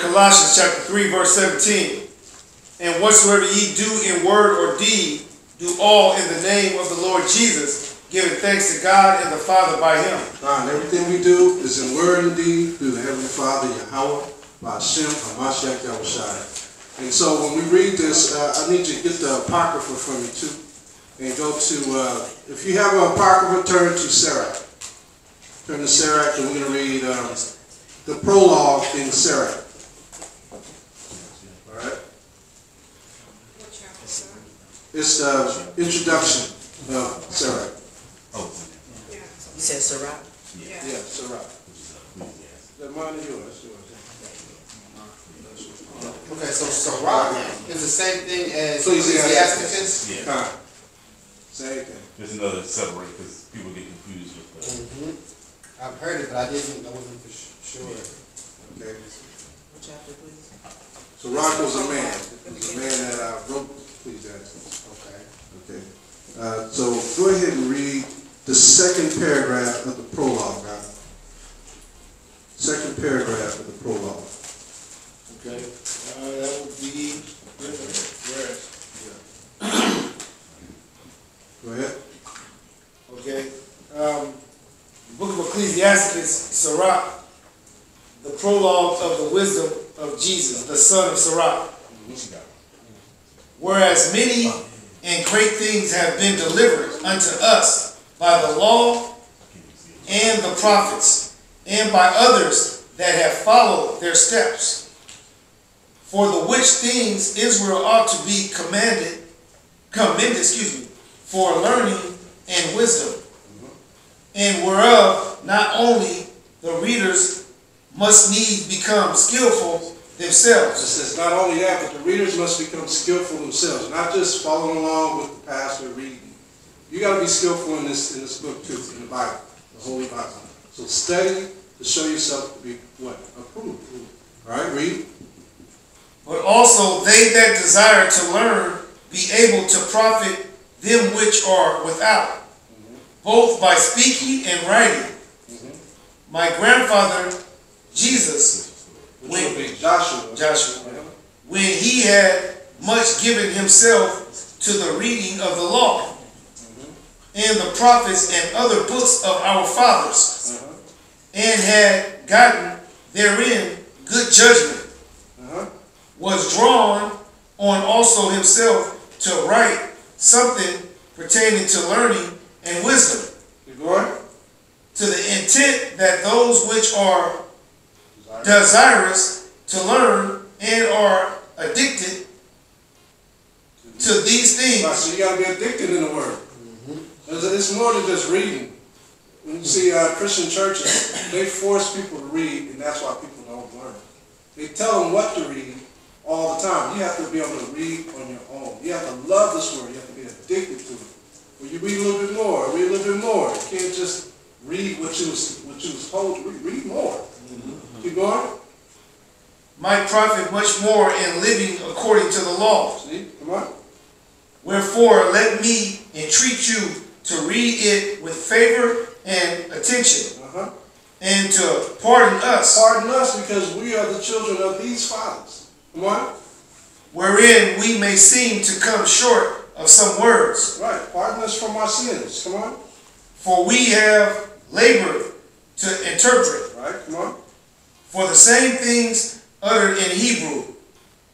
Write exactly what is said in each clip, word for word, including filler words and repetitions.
Colossians chapter three, verse seventeen. And whatsoever ye do in word or deed, do all in the name of the Lord Jesus, giving thanks to God and the Father by him. God, everything we do is in word and deed through the Heavenly Father, Yahawah, by Hashem, HaMashiach, Yahawashi. And so when we read this, uh, I need you to get the Apocrypha from you too. And go to, uh, if you have an Apocrypha, turn to Sirach. Turn to Sirach, and we're going to read um, the prologue in Sirach. All right? It's the introduction of Sirach. Oh. Yeah. You said Sirach? Yeah. Yeah, Sirach. That's mine and yours. Okay, so Sirach is the same thing as Ecclesiastes? Yeah. Same thing. There's another separate because people get confused with that. Mm-hmm. I've heard it, but I didn't. I wasn't for sure. Okay. What chapter, please? So Sirach was a man. It was a man that I wrote. Please ask. Okay. Okay. Uh, so go ahead and read the second paragraph of the prologue. Right? Second paragraph of the prologue. Okay. Uh, that would be different. Where? Yeah. Go ahead. Okay. Um, the book of Ecclesiastes, Sirach, the prologue of the wisdom of Jesus, the son of Sirach. Whereas many and great things have been delivered unto us by the law and the prophets, and by others that have followed their steps. For the which things Israel ought to be commanded, commended, excuse me, for learning and wisdom, and whereof not only the readers must needs become skillful themselves. It says not only that, but the readers must become skillful themselves, not just following along with the pastor reading. You got to be skillful in this in this book too, in the Bible, the Holy Bible. So study to show yourself to be what? Approved. All right, read. But also they that desire to learn be able to profit them which are without, mm-hmm. both by speaking and writing. Mm-hmm. My grandfather, Jesus, when, Joshua, Joshua, yeah. when he had much given himself to the reading of the law, mm-hmm. and the prophets and other books of our fathers, uh-huh. and had gotten therein good judgment, uh-huh. was drawn on also himself to write something pertaining to learning and wisdom, to the intent that those which are desirous to learn and are addicted to these things. Right, so you got to be addicted in the word. Mm-hmm. It's more than just reading. When you see uh, Christian churches, they force people to read, and that's why people don't learn. They tell them what to read all the time. You have to be able to read on your own. You have to love this word. You have to be addicted to it. When you read a little bit more, read a little bit more. You can't just read what you was, what you was told to read. Read more. Mm-hmm. Keep going. Might profit much more in living according to the law. See? Come on. Wherefore, let me entreat you to read it with favor and attention, uh-huh. and to pardon us. Pardon us because we are the children of these fathers. What? Wherein we may seem to come short of some words. Right. Pardon us from our sins. Come on. For we have labored to interpret. Right. Come on. For the same things uttered in Hebrew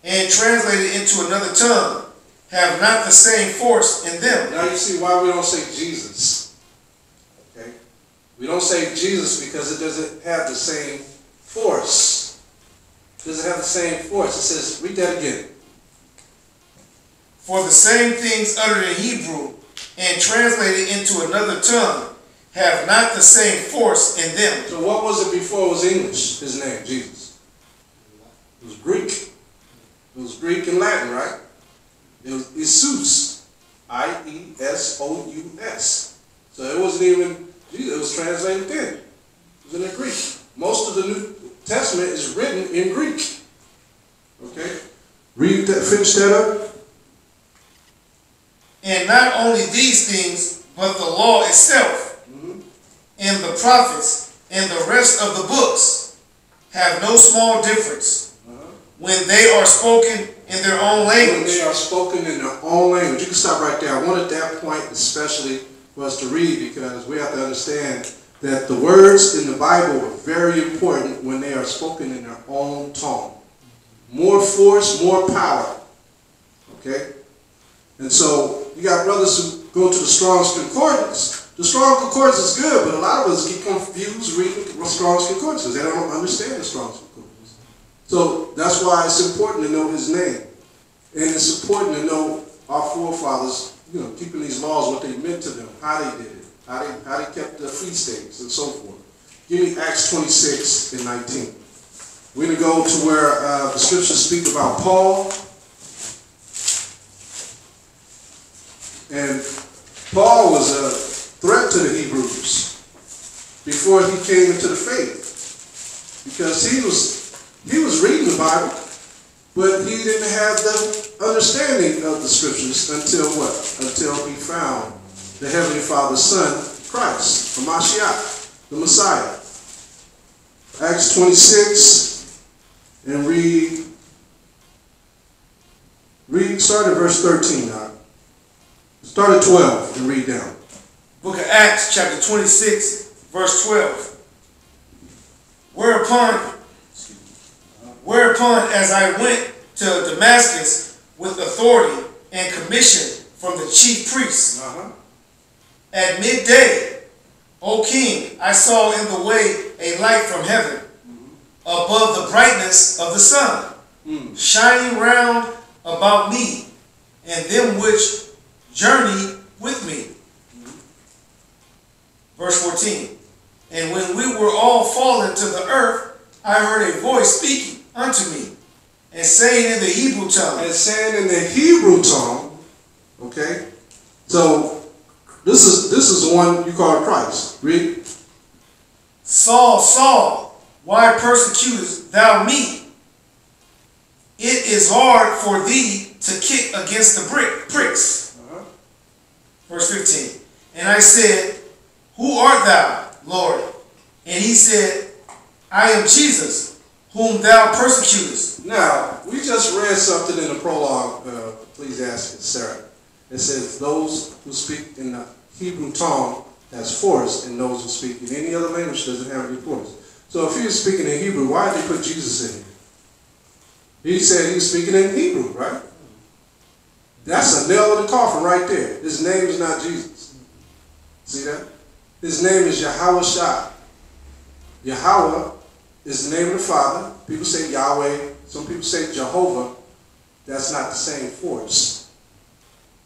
and translated into another tongue have not the same force in them. Now you see why we don't say Jesus. Okay. We don't say Jesus because it doesn't have the same force. Does it have the same force? It says, read that again. For the same things uttered in Hebrew and translated into another tongue have not the same force in them. So what was it before it was English, his name, Jesus? It was Greek. It was Greek and Latin, right? It was Isus, I E S O U S. So it wasn't even Jesus. It was translated then. It was in the Greek. Most of the New Testament is written in Greek. Okay? Read that, finish that up. And not only these things, but the law itself, mm-hmm. and the prophets, and the rest of the books have no small difference, uh-huh. when they are spoken in their own language. When they are spoken in their own language. You can stop right there. I wanted that point especially for us to read, because we have to understand that the words in the Bible are very important when they are spoken in their own tongue. More force, more power. Okay? And so you got brothers who go to the Strong's Concordance. The Strong's Concordance is good, but a lot of us get confused reading Strong's Concordance because they don't understand the Strong's Concordance. So that's why it's important to know his name. And it's important to know our forefathers, you know, keeping these laws, what they meant to them, how they did it, how they, how they kept the feast days, and so forth. Give me Acts twenty-six and nineteen. We're going to go to where uh, the scriptures speak about Paul. And Paul was a threat to the Hebrews before he came into the faith, because he was he was reading the Bible, but he didn't have the understanding of the scriptures until what? Until he found the Heavenly Father's Son, Christ, HaMashiach, the Messiah. Acts twenty-six, and read read start at verse thirteen now. Start at twelve and read down. Book of Acts, chapter twenty-six, verse twelve. Whereupon, whereupon as I went to Damascus with authority and commission from the chief priests, uh-huh. at midday, O king, I saw in the way a light from heaven, mm-hmm. above the brightness of the sun, mm. shining round about me and them which journey with me. Verse fourteen. And when we were all fallen to the earth, I heard a voice speaking unto me, and saying in the Hebrew tongue. And saying in the Hebrew tongue. Okay. So this is this is the one you call Christ. Read. Saul, Saul, why persecutest thou me? It is hard for thee to kick against the brick pricks. Verse fifteen, and I said, Who art thou, Lord? And he said, I am Jesus, whom thou persecutest. Now, we just read something in the prologue, uh, please ask it, Sarah. It says, those who speak in the Hebrew tongue has force, and those who speak in any other language doesn't have any force. So if he was speaking in Hebrew, why did he put Jesus in here? He said he was speaking in Hebrew, right? That's a nail in the coffin right there. His name is not Jesus. See that? His name is Yahawashi. Yahawah is the name of the Father. People say Yahweh. Some people say Jehovah. That's not the same force.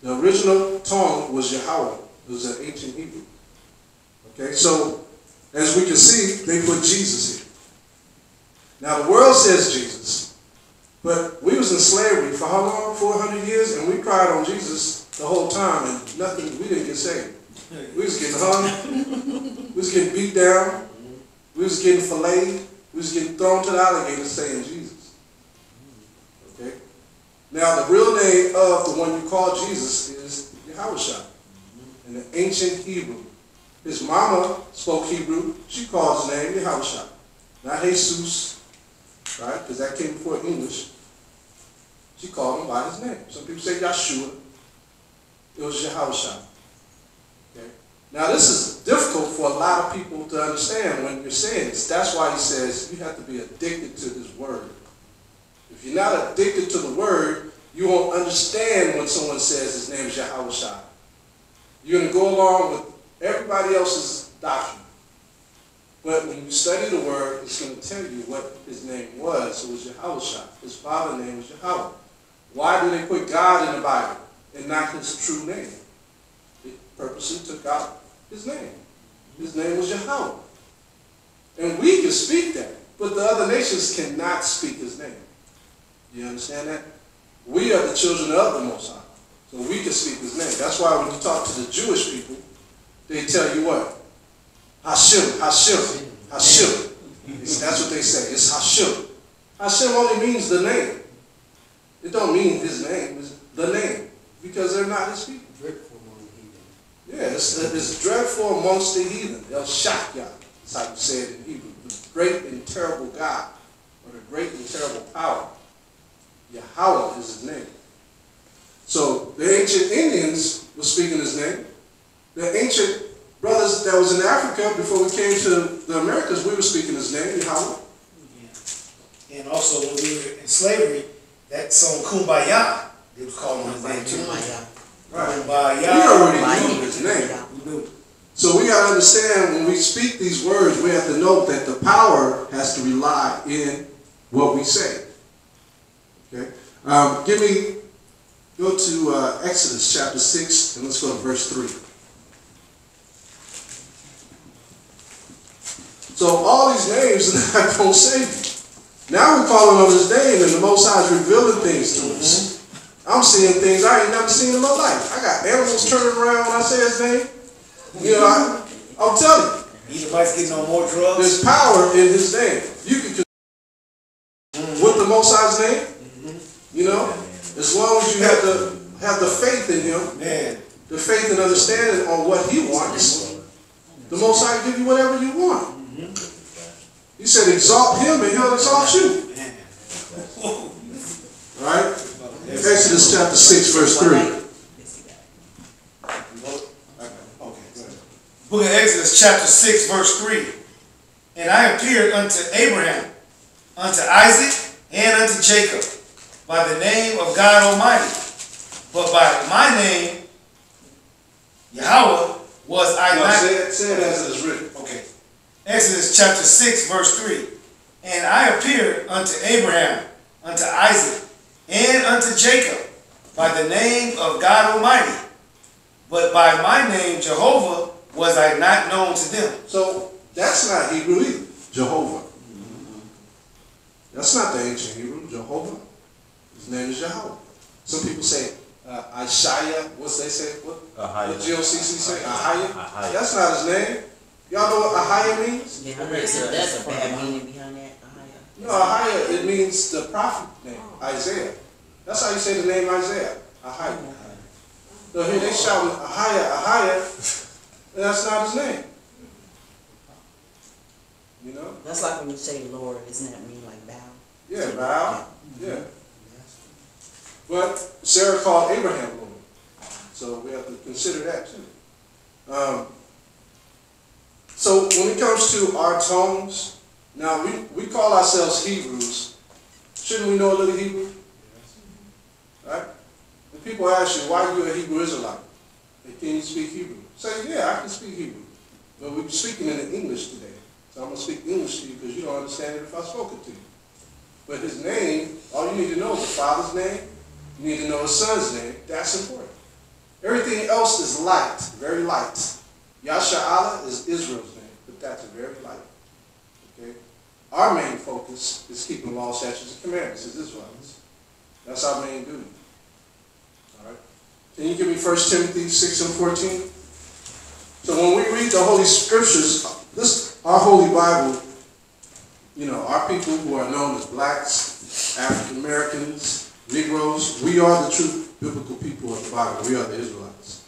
The original tongue was Yahawah. It was an ancient Hebrew. Okay, so as we can see, they put Jesus here. Now the world says Jesus. But we was in slavery for how long? four hundred years, and we cried on Jesus the whole time, and nothing. We didn't get saved. We was getting hung. We was getting beat down. We was getting filleted. We was getting thrown to the alligators saying Jesus. Okay. Now the real name of the one you call Jesus is Yahawashi, in the ancient Hebrew. His mama spoke Hebrew. She called his name Yahawashi, not Jesus, right? Because that came before English. She called him by his name. Some people say Yahshua. It was Yahawashi. Okay? Now this is difficult for a lot of people to understand when you're saying this. That's why he says you have to be addicted to this word. If you're not addicted to the word, you won't understand when someone says his name is Yahawashi. You're going to go along with everybody else's doctrine. But when you study the word, it's going to tell you what his name was. It was Yahawashi. His father's name was Yahawah. Why do they put God in the Bible and not his true name? They purposely took out his name. His name was Yahawah. And we can speak that, but the other nations cannot speak his name. You understand that? We are the children of the Most High, so we can speak his name. That's why when you talk to the Jewish people, they tell you what? Hashem, Hashem, Hashem. That's what they say. It's Hashem. Hashem only means the name. It don't mean his name. It's the name. Because they're not his people. Dreadful among the heathen. Yeah, it's, it's dreadful amongst the heathen. El Shaddai. It's like you said in Hebrew. The great and terrible God. Or the great and terrible power. Yahawah is his name. So the ancient Indians were speaking his name. The ancient brothers that was in Africa before we came to the Americas, we were speaking his name, Yahawah. Yeah. And also when we were in slavery, that song Kumbaya, they was calling his name too. Kumbaya. Right. Kumbaya. We already knew his name. We knew. So we gotta understand when we speak these words, we have to note that the power has to rely in what we say. Okay? Um, give me, go to uh, Exodus chapter six, and let's go to verse three. So all these names are not going to save you. Now we're calling on his name, and the Most High is revealing things to us. I'm seeing things I ain't never seen in my life. I got animals turning around when I say his name. You know, I, I'm telling you. Anybody's getting on more drugs? There's power in his name. You can mm-hmm. with the Most High's name, mm-hmm. you know, as long as you have the have the faith in him, man, the faith and understanding on what he wants, the Most High will give you whatever you want. Mm-hmm. He said, exalt him and he'll exalt you. All right? Exodus chapter six, verse three. Book of Exodus chapter six, verse three. And I appeared unto Abraham, unto Isaac, and unto Jacob, by the name of God Almighty. But by my name, Yahawah, was I not... Say it, say it as it is written. Okay. Exodus chapter six, verse three. And I appeared unto Abraham, unto Isaac, and unto Jacob, by the name of God Almighty. But by my name, Jehovah, was I not known to them. So that's not Hebrew either. Jehovah. Mm-hmm. That's not the ancient Hebrew. Jehovah. His name is Yahawah. Some people say uh, Ahayah. What's they say? What? Ahayah. The G O C C say Ahayah. Ahayah. That's not his name. Y'all know what Ahayah means? Yeah, I mean, so that's a bad meaning behind that. Ahayah. No, Ahayah, it means the prophet name, oh. Isaiah. That's how you say the name Isaiah. Ahayah. Oh. So here they shout with Ahayah, Ahayah. That's not his name. You know? That's like when you say Lord, isn't that mean like bow? Yeah, bow. Yeah. Mm-hmm. Yeah. But Sarah called Abraham Lord. So we have to consider that too. Um, so when it comes to our tongues, now we, we call ourselves Hebrews. Shouldn't we know a little Hebrew? Right? When people ask you, why are you a Hebrew Israelite? Can you speak Hebrew? Say, yeah, I can speak Hebrew. But we're speaking in English today. So I'm going to speak English to you because you don't understand it if I spoke it to you. But his name, all you need to know is the Father's name. You need to know his Son's name. That's important. Everything else is light, very light. Yahshua is Israel's name, but that's very light. Okay? Our main focus is keeping law, statutes, and commandments as Israelites. That's our main duty. All right? Can you give me First Timothy six and fourteen? So when we read the Holy Scriptures, this our Holy Bible, you know, our people who are known as blacks, African Americans, Negroes, we are the true biblical people of the Bible. We are the Israelites.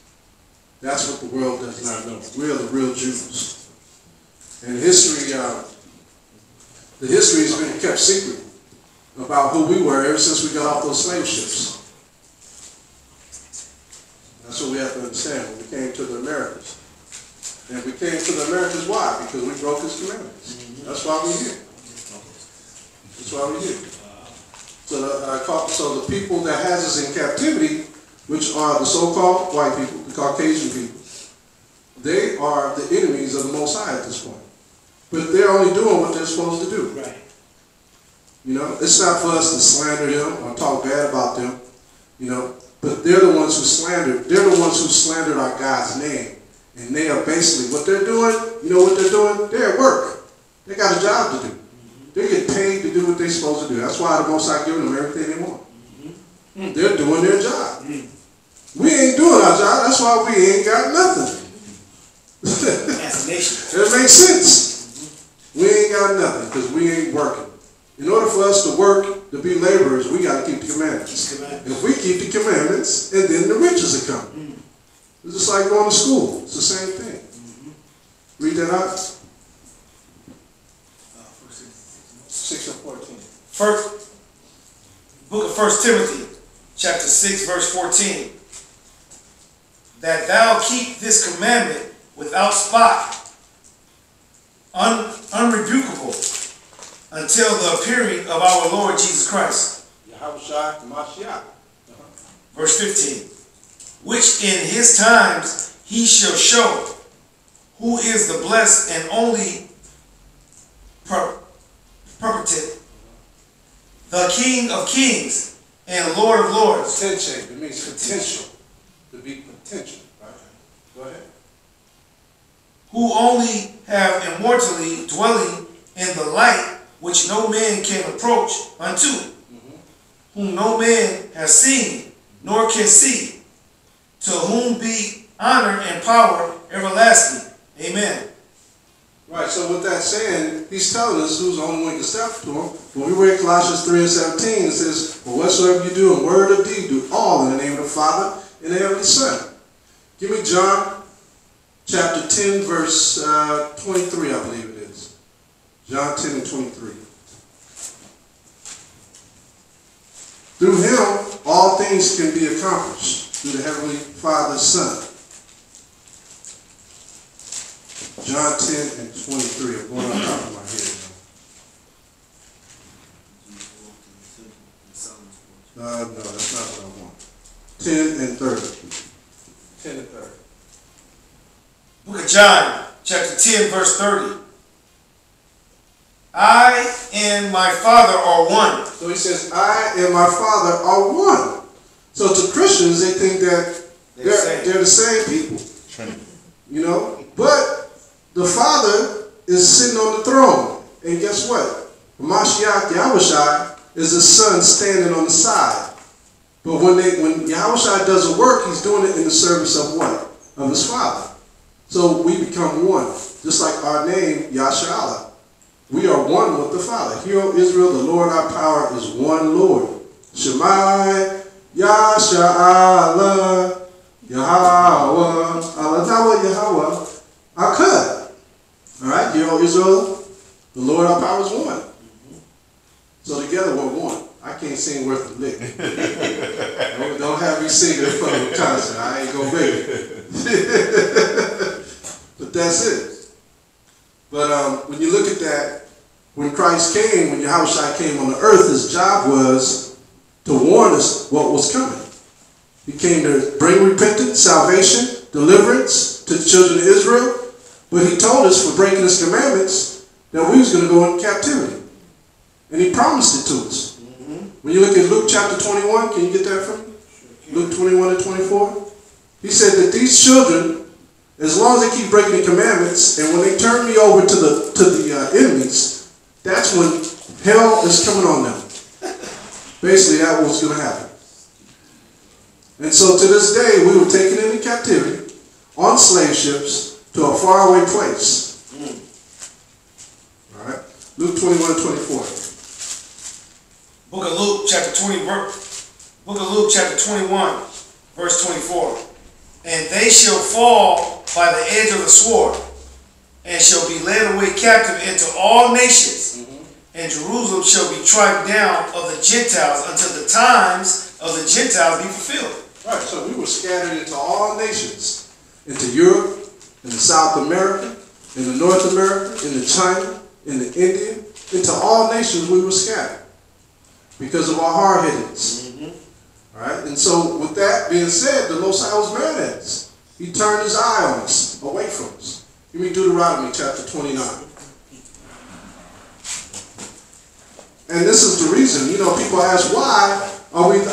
That's what the world does not know. We are the real Jews. And history, uh, the history has been kept secret about who we were ever since we got off those slave ships. That's what we have to understand when we came to the Americas. And we came to the Americas, why? Because we broke his commandments. Mm-hmm. That's why we're here. That's why we're here. So the, uh, call, so the people that has us in captivity, which are the so-called white people, the Caucasian people, they are the enemies of the Most High at this point. But they're only doing what they're supposed to do. Right. You know, it's not for us to slander them or talk bad about them, you know, but they're the ones who slandered. They're the ones who slandered our God's name. And they are basically, what they're doing, you know what they're doing? They're at work. They got a job to do. They get paid to do what they're supposed to do. That's why the Most High giving them everything they want. Mm-hmm. They're doing their job. Mm-hmm. We ain't doing our job. That's why we ain't got nothing. That's nation. That makes sense. Mm-hmm. We ain't got nothing because we ain't working. In order for us to work, to be laborers, we got to keep the commandments. Keep the commandments. If we keep the commandments, and then the riches are coming. Mm-hmm. It's just like going to school. It's the same thing. Mm-hmm. Read that out. Uh, six and fourteen. First, book of First Timothy, chapter six, verse fourteen. That thou keep this commandment without spot, un unrebukable, until the appearing of our Lord Jesus Christ. Yahawashi, HaMashiach. Verse fifteen. Which in his times he shall show, who is the blessed and only per perpetuate, the King of kings and Lord of lords. Potential. It means potential. To be potential. Right. Go ahead. Who only have immortally dwelling in the light which no man can approach unto, mm-hmm. whom no man has seen nor can see, to whom be honor and power everlasting. Amen. Right, so with that saying, he's telling us who's the only one who can step to him. When we read Colossians three and seventeen, it says, "For whatsoever you do in word or deed, do all in the name of the Father and the heavenly Son." Give me John chapter ten, verse uh, twenty-three, I believe it is. John ten and twenty-three. Through him, all things can be accomplished, through the heavenly Father's Son. John ten and twenty-three. I'm going on top of my head. Uh, no, that's not what I want. ten and thirty. ten and thirty. Book of John, chapter ten, verse thirty. I and my Father are one. So he says, I and my Father are one. So to Christians, they think that they're, they're, they're the same people. Trinity. You know? But the Father is sitting on the throne. And guess what? HaMashiach, Yahawashi, is the Son standing on the side. But when they, when Yahawashi does the work, he's doing it in the service of what? Of his Father. So we become one. Just like our name, Yahshua. We are one with the Father. Hear, O Israel, the Lord our power is one Lord. Shemai, Yahshua, Yahawah, Aladawa, Yahawah, Akad. Alright, hear, O Israel, the Lord our power is one. Mm-hmm. So together we're one. I can't sing worth a lick. don't, don't have me sing in front of a concert. I ain't gonna make it. But that's it. But um, when you look at that, when Christ came, when Yahawashi came on the earth, his job was to warn us what was coming. He came to bring repentance, salvation, deliverance to the children of Israel. But he told us for breaking his commandments that we was going to go into captivity. And he promised it to us. Mm-hmm. When you look at Luke chapter twenty-one, can you get that from me? Sure. Luke twenty-one and twenty-four. He said that these children, as long as they keep breaking the commandments, and when they turn me over to the, to the uh, enemies, that's when hell is coming on them. Basically, that was going to happen. And so to this day, we were taken into captivity on slave ships, to a faraway place. Mm. Alright. Luke twenty-one and twenty-four. Book of Luke chapter twenty Book of Luke chapter twenty-one, verse twenty-four. And they shall fall by the edge of the sword, and shall be led away captive into all nations, mm-hmm. and Jerusalem shall be trodden down of the Gentiles until the times of the Gentiles be fulfilled. Alright, so we were scattered into all nations, into Europe, in the South America, in the North America, in the China, in the India, into all nations we were scattered because of our hard-headedness. Mm-hmm. All right? And so with that being said, the Most High was mad at us. He turned his eye on us, away from us. Give me Deuteronomy chapter twenty-nine. And this is the reason, you know, people ask, why are we th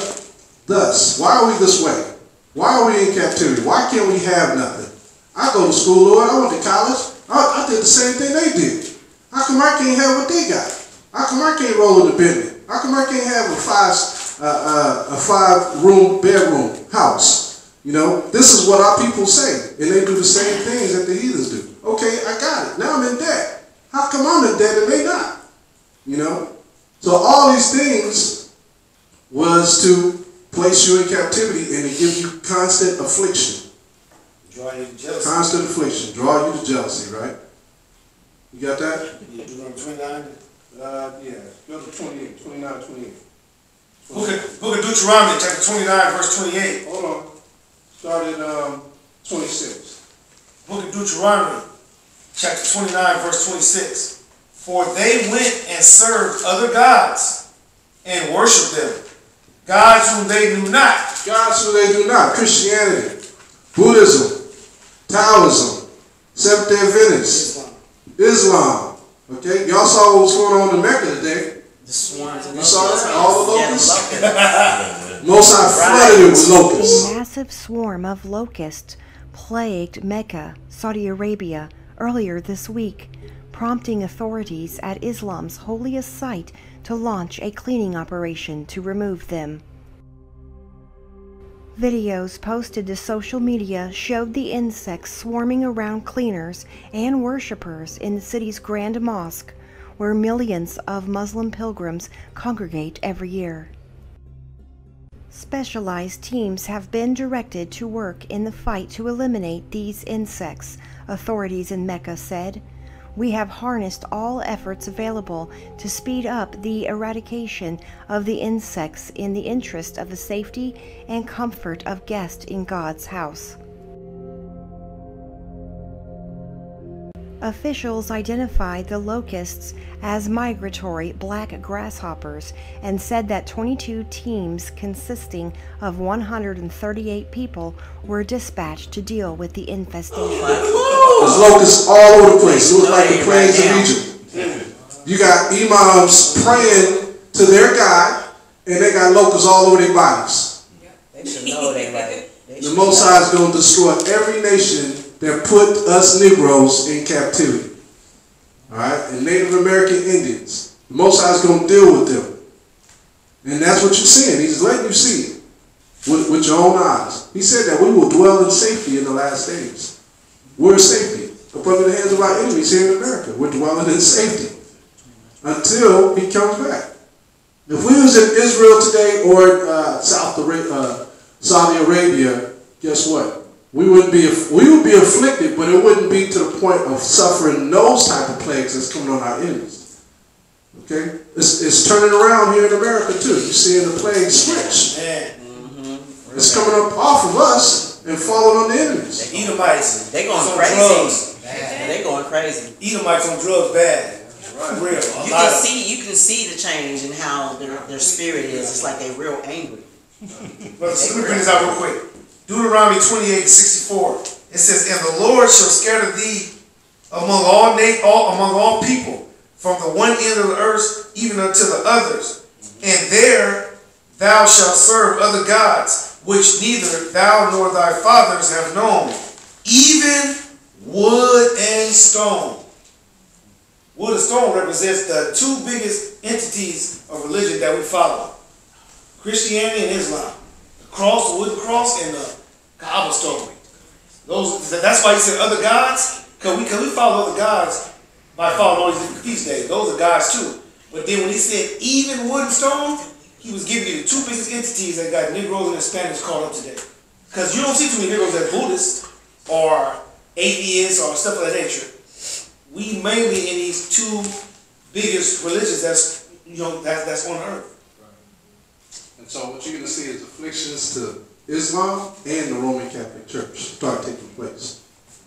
thus? Why are we this way? Why are we in captivity? Why can't we have nothing? I go to school, Lord. I went to college. I, I did the same thing they did. How come I can't have what they got? How come I can't roll in the Bentley? How come I can't have a five uh, uh, a five room bedroom house? You know, this is what our people say, and they do the same things that the heathens do. Okay, I got it. Now I'm in debt. How come I'm in debt and they not? You know, so all these things was to place you in captivity and to give you constant affliction. Draw you to jealousy. Constant affliction. Draw you to jealousy, right? You got that? Yeah, twenty-nine, uh, yeah. Go to twenty-eight, twenty-nine, twenty-eight. twenty-eight. Book Deuteronomy chapter twenty-nine, verse twenty-eight. Hold on. Start at um, twenty-six. Book of Deuteronomy chapter twenty-nine, verse twenty-six. For they went and served other gods and worshipped them. Gods whom they do not. Gods whom they do not. Christianity, Buddhism, Taoism, Seventh-day Adventists, Islam. Islam. Okay, y'all saw what was going on in Mecca today. This one, you saw that? All the locusts? Yeah, the Most High flooded it with locusts. A massive swarm of locusts plagued Mecca, Saudi Arabia, earlier this week, prompting authorities at Islam's holiest site to launch a cleaning operation to remove them. Videos posted to social media showed the insects swarming around cleaners and worshippers in the city's Grand Mosque, where millions of Muslim pilgrims congregate every year. Specialized teams have been directed to work in the fight to eliminate these insects, authorities in Mecca said. We have harnessed all efforts available to speed up the eradication of the insects in the interest of the safety and comfort of guests in God's house. Officials identified the locusts as migratory black grasshoppers and said that twenty-two teams consisting of one hundred thirty-eight people were dispatched to deal with the infestation. There's locusts all over the place. It was like the plains of Egypt. You got imams praying to their God, and they got locusts all over their bodies. They should know they like it. The Most High is going to destroy every nation that put us Negroes in captivity. Alright? And Native American Indians. The Most High is going to deal with them. And that's what you're seeing. He's letting you see it with, with your own eyes. He said that we will dwell in safety in the last days. We're safety. Upon the hands of our enemies here in America. We're dwelling in safety until he comes back. If we was in Israel today or uh, South Arabia, uh, Saudi Arabia, guess what? We would be we would be afflicted, but it wouldn't be to the point of suffering those type of plagues that's coming on our enemies. Okay, it's, it's turning around here in America too. You're seeing the plague switch. Yeah. Mm-hmm. It's coming up off of us and falling on the enemies. The Edomites, they going on crazy. Drugs. Bad. They going crazy. Edomites on drugs bad. Right. Real. A you can see you can see the change in how their their spirit is. It's like they're real angry. Let's bring this out real quick. Deuteronomy twenty-eight, sixty-four. It says, and the Lord shall scatter thee among all, all, among all people, from the one end of the earth even unto the others. And there thou shalt serve other gods, which neither thou nor thy fathers have known, even wood and stone. Wood and stone represents the two biggest entities of religion that we follow. Christianity and Islam. Cross, the wooden cross, and the Kaaba stone. Those, that's why he said other gods, because we, we follow other gods by following all these feast days. Those are gods too. But then when he said even wood and stone, he was giving you the two biggest entities that got Negroes and Hispanics caught up today. Because you don't see too many Negroes that are Buddhists or atheists or stuff of that nature. We mainly in these two biggest religions that's, you know, that, that's on earth. And so what you're going to see is afflictions to Islam and the Roman Catholic Church start taking place.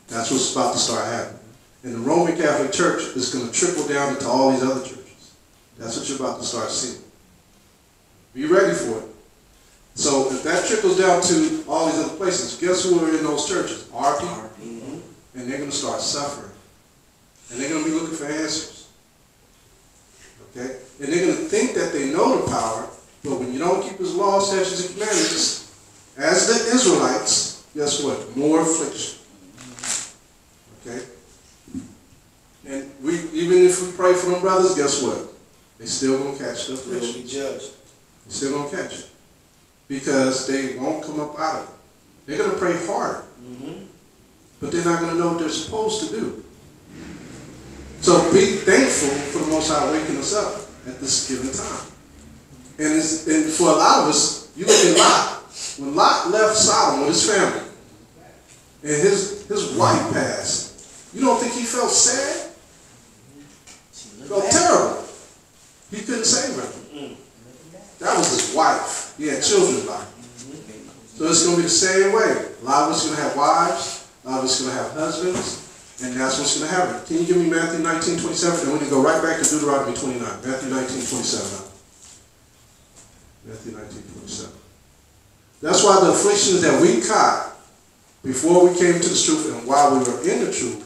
That's what's about to start happening. And the Roman Catholic Church is going to trickle down into all these other churches. That's what you're about to start seeing. Be ready for it. So if that trickles down to all these other places, guess who are in those churches? Our people. And they're going to start suffering. And they're going to be looking for answers. Okay? And they're going to think that they know the power. But when you don't keep his law, statutes, and commandments, as the Israelites, guess what? More affliction. Okay? And we, even if we pray for them brothers, guess what? They still gonna catch the affliction. They'll be judged. They still gonna catch it. Because they won't come up out of it. They're gonna pray hard. Mm-hmm. But they're not gonna know what they're supposed to do. So be thankful for the Most High waking us up at this given time. And, it's, and for a lot of us, you look at Lot. When Lot left Sodom with his family, and his, his wife passed, you don't think he felt sad? He felt terrible. He couldn't save her. That was his wife. Yeah, children's Bible. So it's going to be the same way. A lot of us are going to have wives. A lot of us are going to have husbands. And that's what's going to happen. Can you give me Matthew nineteen twenty-seven? And we're going to go right back to Deuteronomy twenty-nine. Matthew nineteen twenty-seven. Matthew nineteen twenty-seven. That's why the afflictions that we caught before we came to the truth and while we were in the truth,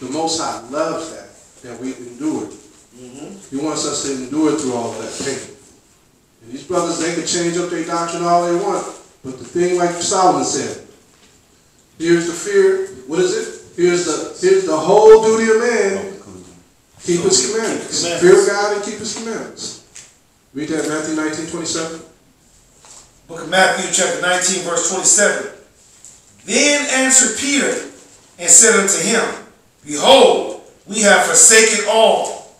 the Most High loves that, that we endured. Mm-hmm. He wants us to endure through all of that pain. And these brothers, they can change up their doctrine all they want. But the thing, like Solomon said, here's the fear, what is it? Here's the, here's the whole duty of man, keep his commandments. Fear God and keep his commandments. Read that, Matthew nineteen twenty-seven. Book of Matthew, chapter nineteen, verse twenty-seven. Then answered Peter and said unto him, Behold, we have forsaken all,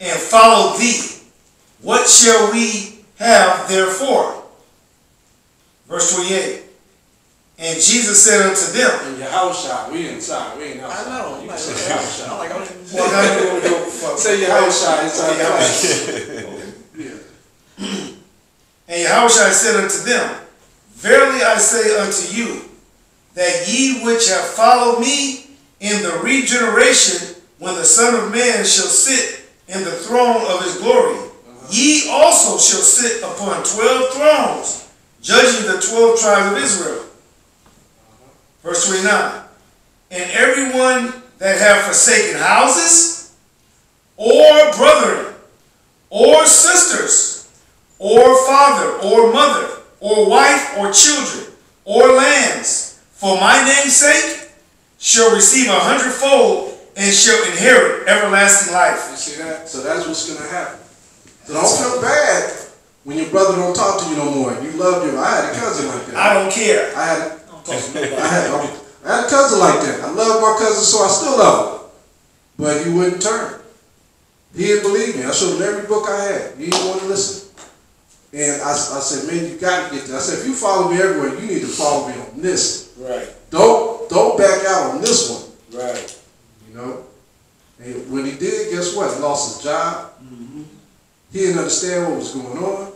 and followed thee. What shall we have therefore? Verse twenty-eight. And Jesus said unto them, In your house shot, we inside, we ain't outside. I know. You like, say your house shot. Like, well, now you go fuck. Say your house shot inside your house. Yeah. And Yahawashi said unto them, Verily I say unto you, that ye which have followed me in the regeneration, when the Son of Man shall sit in the throne of his glory, uh-huh. ye also shall sit upon twelve thrones, judging the twelve tribes of Israel. Uh-huh. Verse twenty-nine. And everyone that have forsaken houses, or brethren, or sisters, or father, or mother, or wife, or children, or lands, for my name's sake, shall receive a hundredfold and shall inherit everlasting life. You see that? So that's what's going to happen. So don't feel bad when your brother don't talk to you no more. You love your. I had a cousin like that. I don't care. I had. Don't talk to me. I had. I had a cousin like that. I love my cousin, so I still love him. But he wouldn't turn. He didn't believe me. I showed him every book I had. He didn't want to listen. And I, I said, man, you got to get there. I said, if you follow me everywhere, you need to follow me on this. Right. Don't don't back out on this one. Right. You know? And when he did, guess what? He lost his job. Mm-hmm. He didn't understand what was going on.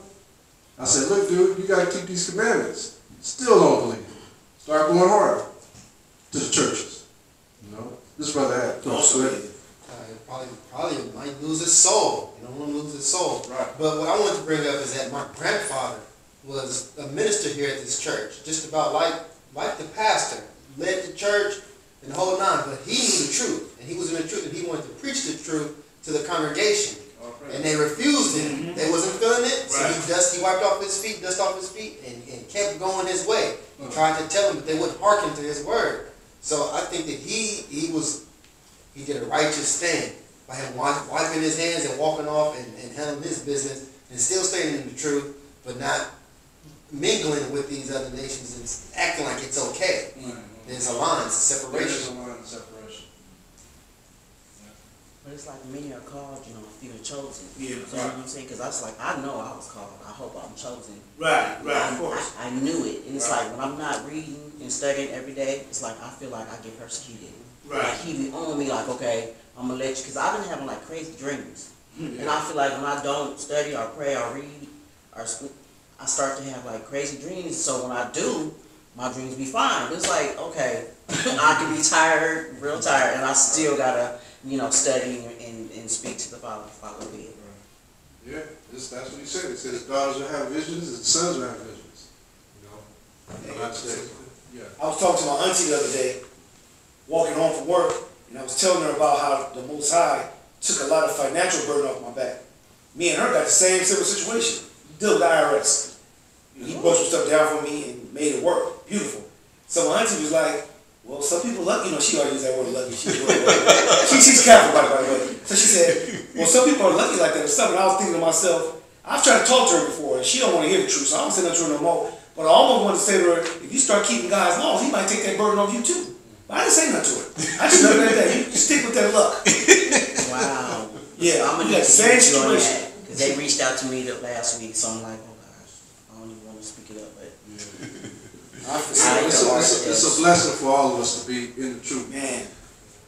I said, look, dude, you got to keep these commandments. Still don't believe it. Start going harder to the churches. You know? This brother had to oh, Probably, probably might lose his soul. You don't want to lose his soul. Right. But what I want to bring up is that my grandfather was a minister here at this church, just about like like the pastor, led the church and the whole nine. But he knew the truth, and he was in the truth, and he wanted to preach the truth to the congregation. Right. And they refused him. Mm-hmm. They wasn't feeling it, so right. he dust, he wiped off his feet, dust off his feet, and, and kept going his way. He mm-hmm. tried to tell them, but they wouldn't hearken to his word. So I think that he he was. He did a righteous thing by him wiping his hands and walking off and, and handling his business and still staying in the truth, but not mingling with these other nations and acting like it's okay. Mm-hmm. There's a line, it's a separation. There's a line of separation. Yeah. But it's like many are called, you know, few are chosen. Yeah, so right. you know what I'm saying? Because I was like, I know I was called. I hope I'm chosen. Right, right, I, of course. I, I knew it. And it's right. like when I'm not reading and studying every day, it's like I feel like I get persecuted. Right. Like he be on me like, okay, I'm going to let you, because I've been having like crazy dreams. Yeah. And I feel like when I don't study or pray or read, or I start to have like crazy dreams. So when I do, my dreams be fine. It's like, okay, I can be tired, real tired, and I still got to, you know, study and, and speak to the Father, Father be it. Yeah, that's what he said. He says daughters will have visions and sons will have visions. You know? And I, said, yeah. I was talking to my auntie the other day, walking home from work, and I was telling her about how the Most High took a lot of financial burden off my back. Me and her got the same similar situation. Deal with the I R S. He brought some stuff down for me and made it work. Beautiful. So my auntie was like, well, some people lucky. You know, she already used that word lucky. She she, she's Catholic, by the way. So she said, well, some people are lucky like that or something. I was thinking to myself, I've tried to talk to her before, and she don't want to hear the truth, so I don't say nothing to her no more. But I almost want to say to her, if you start keeping God's laws, he might take that burden off you too. I didn't say nothing to her. I just know that. You stick with that luck. Wow. Yeah, I'm going to do the same situation. Because they reached out to me the last week, so I'm like, oh gosh, I don't even want to speak it up. But yeah. I I it's, a, it's, a, it's a blessing for all of us to be in the truth. Man.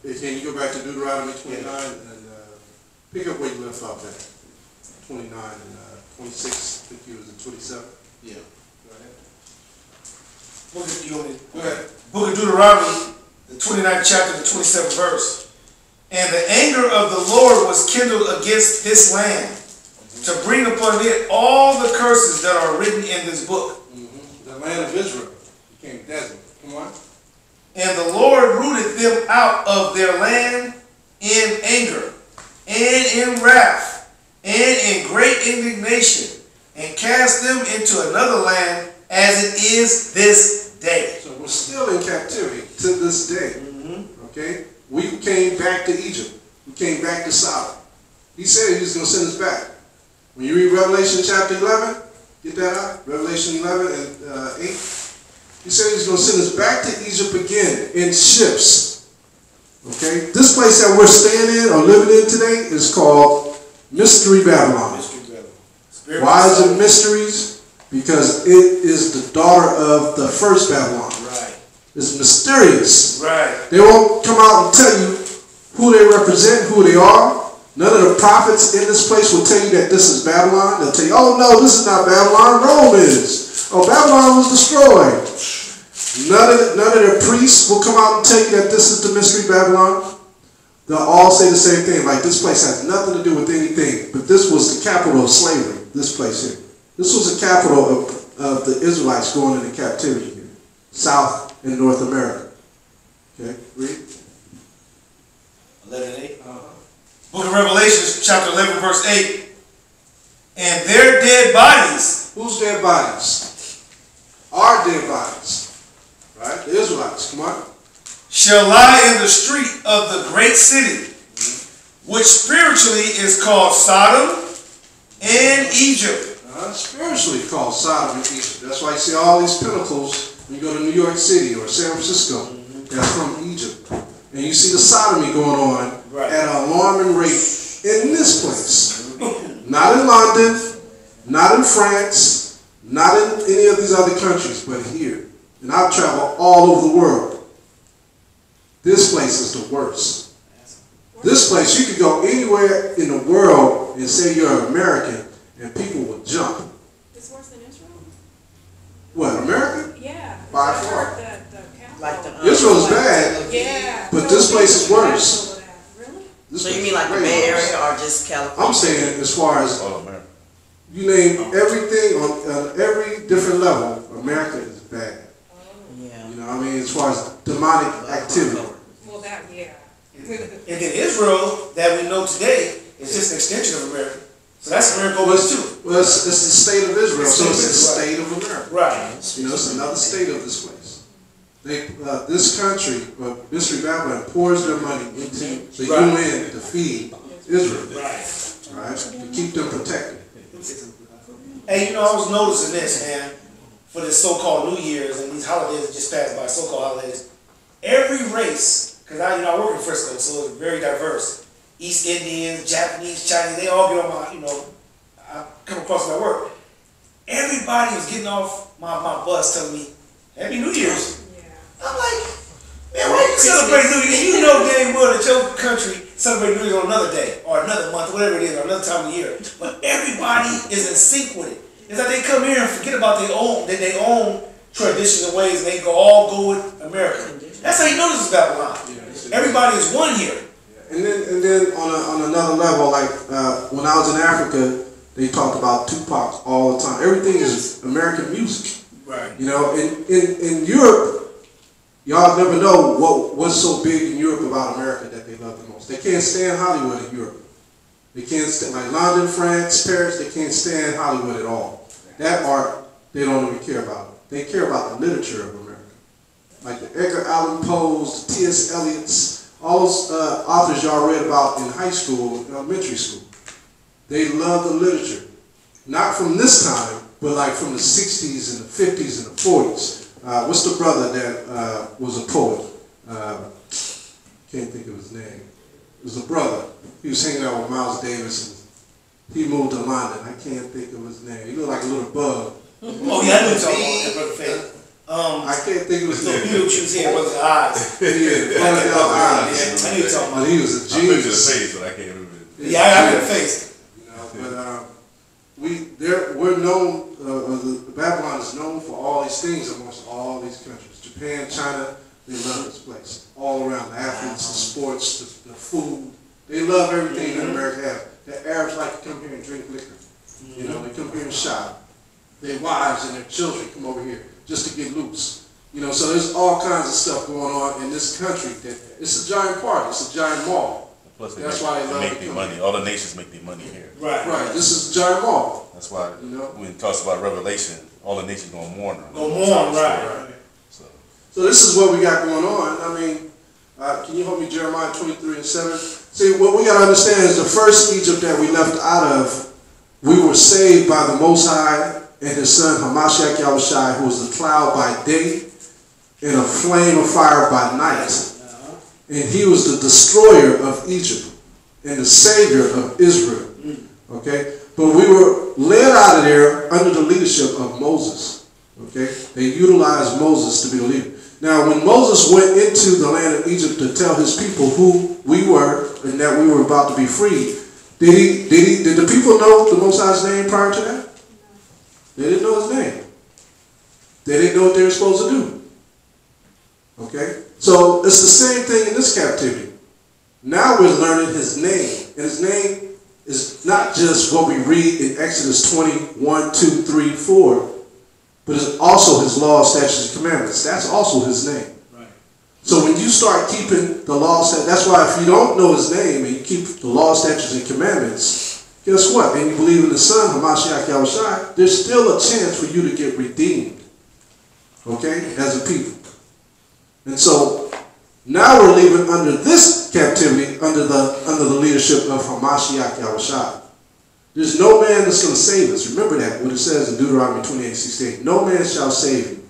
Can you go back to Deuteronomy twenty-nine yeah. and uh, pick up where you left off at? twenty-nine and uh, twenty-six, I think it was in twenty-seven. Yeah. Go ahead. Book of, you want me, go ahead. Book of Deuteronomy, the twenty-ninth chapter, the twenty-seventh verse. And the anger of the Lord was kindled against this land, to bring upon it all the curses that are written in this book. Mm-hmm. The land of Israel became desolate. Come on. And the Lord rooted them out of their land in anger, and in wrath, and in great indignation, and cast them into another land as it is this day. So we're still in captivity to this day. Mm-hmm. Okay? We came back to Egypt. We came back to Sodom. He said he was going to send us back. When you read Revelation chapter eleven, get that out, Revelation eleven and uh, eight, he said he's going to send us back to Egypt again in ships. Okay? This place that we're staying in or living in today is called Mystery Babylon. Mystery Babylon. Why is it mysteries? Because it is the daughter of the first Babylon. Right. It's mysterious. Right. They won't come out and tell you who they represent, who they are. None of the prophets in this place will tell you that this is Babylon. They'll tell you, oh no, this is not Babylon, Rome is. Oh, Babylon was destroyed. None of, none of the priests will come out and tell you that this is the mystery Babylon. They'll all say the same thing, like this place has nothing to do with anything, but this was the capital of slavery, this place here. This was the capital of, of the Israelites going into captivity here, South and North America. Okay, read. eleven eight. Uh-huh. Book of Revelation, chapter eleven, verse eight. And their dead bodies. Whose dead bodies? Our dead bodies. Right? The Israelites. Come on. Shall lie in the street of the great city, which spiritually is called Sodom and Egypt. Uh, spiritually called Sodom and Egypt. That's why you see all these pinnacles when you go to New York City or San Francisco. Mm-hmm. That's from Egypt. And you see the sodomy going on right. at an alarming rate in this place. Not in London, not in France, not in any of these other countries, but here. And I've traveled all over the world. This place is the worst. This place, you could go anywhere in the world and say you're an American, and people will jump. It's worse than Israel? What, America? Yeah. By far. The, the Like the, um, Israel's like, bad, yeah, but this place is worse. Really? This so you mean like the Bay Area or just California? I'm saying as far as oh, man. you name oh. everything on, on every different level, America is bad. Oh. Yeah. You know what I mean? As far as demonic activity. Well, that, yeah. And then Israel that we know today is just an extension of America. So that's America was too. Well, it's, it's the state of Israel, it's so it's the state of America. Right. You know, it's another state of this place. They, uh, this country, uh, Mystery Babylon, pours their money into the right. U N to feed Israel, right. right? To keep them protected. Hey, you know, I was noticing this, man, for this so-called New Year's and these holidays that just passed by, so-called holidays. Every race, because I, you know, I work in Frisco, so it's very diverse. East Indians, Japanese, Chinese, they all get on my, you know, I come across my work. Everybody was getting off my, my bus telling me, Happy New Year's. I'm like, man, why you celebrate New Year's? You know damn well that your country celebrates New Year's on another day, or another month, whatever it is, or another time of year. But everybody is in sync with it. It's like they come here and forget about their own, their own traditions and ways, and they go all go with America. That's how you know this is Babylon. Everybody is one here. And then, and then on, a, on another level, like uh, when I was in Africa, they talk about Tupac all the time. Everything is American music. Right. You know, in, in, in Europe, y'all never know what, what's so big in Europe about America that they love the most. They can't stand Hollywood in Europe. They can't stand, like London, France, Paris, they can't stand Hollywood at all. That art, they don't even care about. They care about the literature of America. Like the Edgar Allan Poe's, the T S Eliot's, all those uh, authors y'all read about in high school, elementary school. They love the literature. Not from this time, but like from the sixties and the fifties and the forties. Uh, what's the brother that uh, was a poet? Uh, can't think of his name. It was a brother. He was hanging out with Miles Davis. And he moved to London. I can't think of his name. He looked like a little bug. Oh yeah, I know that brother Faith. Um, I can't think of his name. He was here with the eyes. Yeah, the eyes. I knew you talking about. He was a genius. I the face, but I can't remember. Yeah, I got the face. You know, but um, we there we're known. the, the Babylon is known for all these things amongst all these countries. Japan, China, they love this place. All around, the athletes, the sports, the, the food. They love everything mm-hmm. that America has. The Arabs like to come here and drink liquor. Mm-hmm. You know, they come here and shop. Their wives and their children come over here just to get loose. You know, so there's all kinds of stuff going on in this country. That it's a giant party. It's a giant mall. Plus they That's make, why they, they love make their money. Here. All the nations make their money here. Right, right. This is a giant mall. That's why you know? When it talks about Revelation, all the nations gonna mourn. Go mourn, right? Right. So. so this is what we got going on. I mean, uh, can you hold me Jeremiah twenty-three and seven? See, what we gotta understand is the first Egypt that we left out of, we were saved by the Most High and His Son HaMashiach Yahawashi, who was a cloud by day and a flame of fire by night. And he was the destroyer of Egypt and the savior of Israel. Okay? But we were led out of there under the leadership of Moses. Okay? They utilized Moses to be the leader. Now, when Moses went into the land of Egypt to tell his people who we were and that we were about to be freed, did he did he did the people know the Most High's name prior to that? They didn't know his name. They didn't know what they were supposed to do. Okay? So it's the same thing in this captivity. Now we're learning his name. And his name is not just what we read in Exodus twenty-one, two, three, four, but it's also his law, statutes, and commandments. That's also his name. Right. So when you start keeping the law, that's why if you don't know his name and you keep the law, statutes, and commandments, guess what? And you believe in the Son, HaMashiach Yahawashi, there's still a chance for you to get redeemed. Okay? As a people. And so now we're living under this captivity, under the under the leadership of HaMashiach Yahawashi. There's no man that's going to save us. Remember that, what it says in Deuteronomy twenty-eight, sixteen. No man shall save you.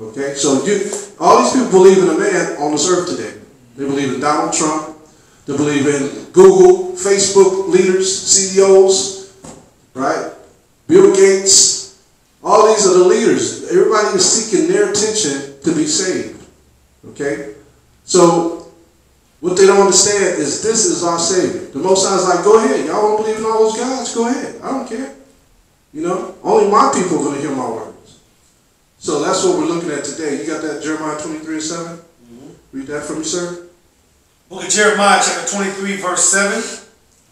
Okay? So you, all these people believe in a man on this earth today. They believe in Donald Trump. They believe in Google, Facebook leaders, C E Os, right? Bill Gates. All these are the leaders. Everybody is seeking their attention to be saved. Okay? So, what they don't understand is this is our Savior. The Most High is like, go ahead. Y'all don't believe in all those guys? Go ahead. I don't care. You know? Only my people are going to hear my words. So, that's what we're looking at today. You got that Jeremiah twenty-three and seven? Mm-hmm. Read that for me, sir. Look at Jeremiah chapter twenty-three, verse seven.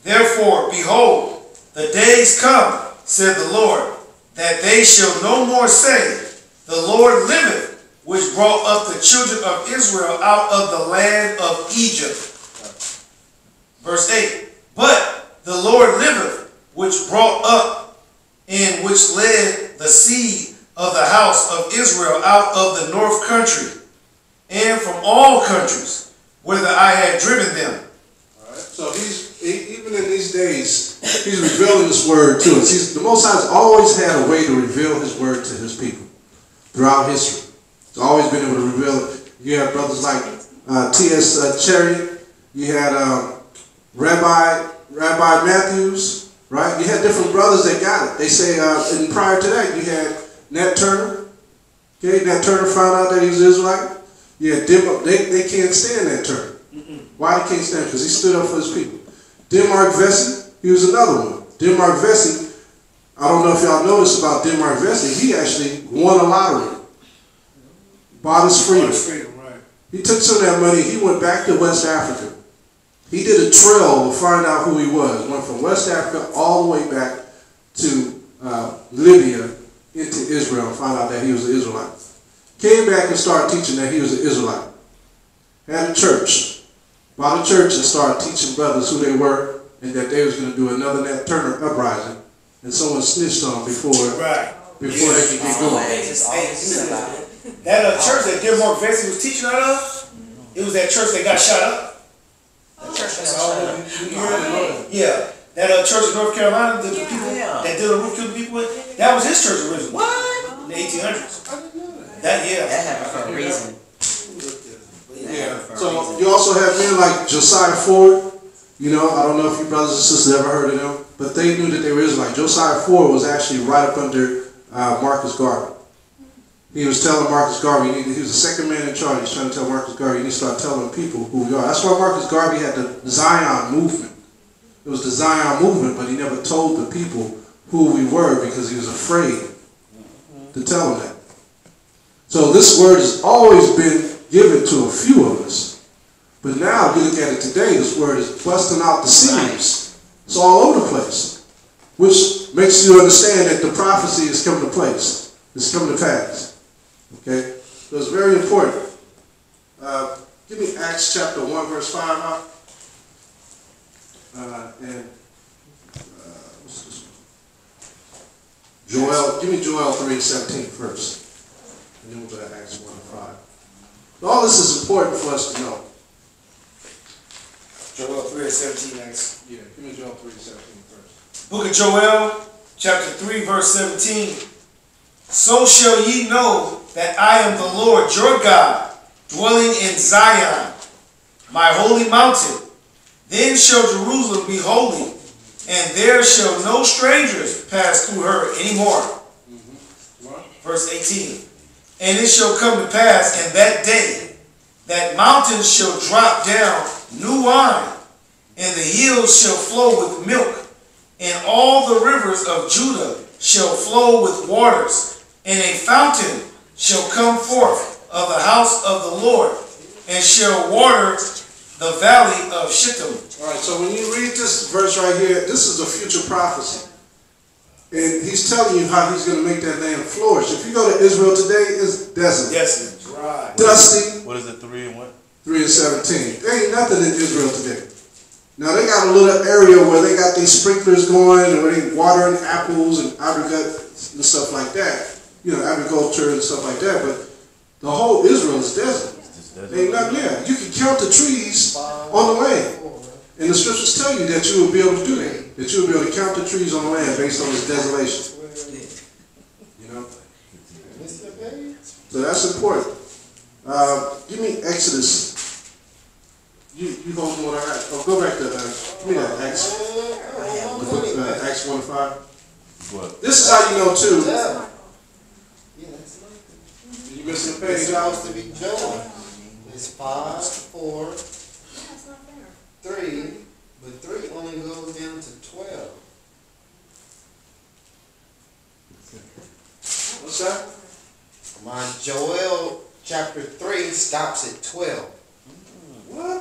Therefore, behold, the days come, said the Lord, that they shall no more say, the Lord liveth, which brought up the children of Israel out of the land of Egypt. Verse eight. But the Lord liveth, which brought up and which led the seed of the house of Israel out of the north country, and from all countries, whither I had driven them. All right. So he's, even in these days, he's revealing his word to us. He's, the Most High's always had a way to reveal his word to his people throughout history. It's always been able to reveal it. You have brothers like uh, T S Uh, Cherry. You had um, Rabbi Rabbi Matthews, right? You had different brothers that got it. They say, uh, and prior to that, you had Nat Turner. Okay, Nat Turner found out that he was Israelite. Yeah, they they can't stand Nat Turner. Mm-mm. Why they can't stand? Because he stood up for his people. Denmark Vesey, he was another one. Denmark Vesey, I don't know if y'all noticed about Denmark Vesey. He actually won a lottery. Bought his freedom. freedom right. He took some of that money. He went back to West Africa. He did a trail to find out who he was. Went from West Africa all the way back to uh, Libya into Israel and found out that he was an Israelite. Came back and started teaching that he was an Israelite. Had a church. Bought a church and started teaching brothers who they were and that they was going to do another Nat Turner uprising. And someone snitched on them before, right. before yes. they could get going. Oh, that uh, church that Denmark Vesey was teaching out of, it was that church that got shot up. That church that got shot up. You heard it? Yeah. That uh, church in North Carolina, the yeah, people yeah. that did the roof killing people with, that was his church originally. What? In the eighteen hundreds. I didn't know that. That, yeah. That happened for a reason. Yeah. So you also have men like Josiah Ford. You know, I don't know if you brothers and sisters ever heard of them, but they knew that they were Israelites. Josiah Ford was actually right up under uh, Marcus Garvey. He was telling Marcus Garvey, he was the second man in charge. He was trying to tell Marcus Garvey, you need to start telling people who you are. That's why Marcus Garvey had the Zion movement. It was the Zion movement, but he never told the people who we were because he was afraid to tell them that. So this word has always been given to a few of us. But now, if you look at it today, this word is busting out the seams. It's all over the place. Which makes you understand that the prophecy is coming to place. It's coming to pass. Okay? So it's very important. Uh, give me Acts chapter one, verse five out. Uh, and uh, what's this one? Joel, give me Joel three seventeen first. And then we'll go to Acts one and five. But all this is important for us to know. Joel three seventeen, Acts. Yeah, give me Joel three seventeen first. Book of Joel, chapter three, verse seventeen. So shall ye know that I am the Lord your God, dwelling in Zion, my holy mountain. Then shall Jerusalem be holy, and there shall no strangers pass through her anymore. Mm-hmm. What? Verse eighteen. And it shall come to pass in that day that mountains shall drop down new wine, and the hills shall flow with milk, and all the rivers of Judah shall flow with waters, and a fountain shall come forth of the house of the Lord, and shall water the valley of Shittim. All right, so when you read this verse right here, this is a future prophecy. And he's telling you how he's going to make that land flourish. If you go to Israel today, it's desert. Yes, dry. Dusty. What is it, three and what? three and seventeen. There ain't nothing in Israel today. Now, they got a little area where they got these sprinklers going, and where they watering apples and apricots and stuff like that. You know, agriculture and stuff like that, but the whole Israel is desert. desert. There ain't nothing there. You can count the trees on the land. And the scriptures tell you that you will be able to do that. That you will be able to count the trees on the land based on its desolation. You know? So that's important. Uh, give me Exodus. You, you hold more to Acts. Oh, go back to uh, give me that Acts. Uh, Acts one and five. This is how you know, too. Missing the page. House to be built is five, four, three, but three only goes down to twelve. What's that? My Joel chapter three stops at twelve. What?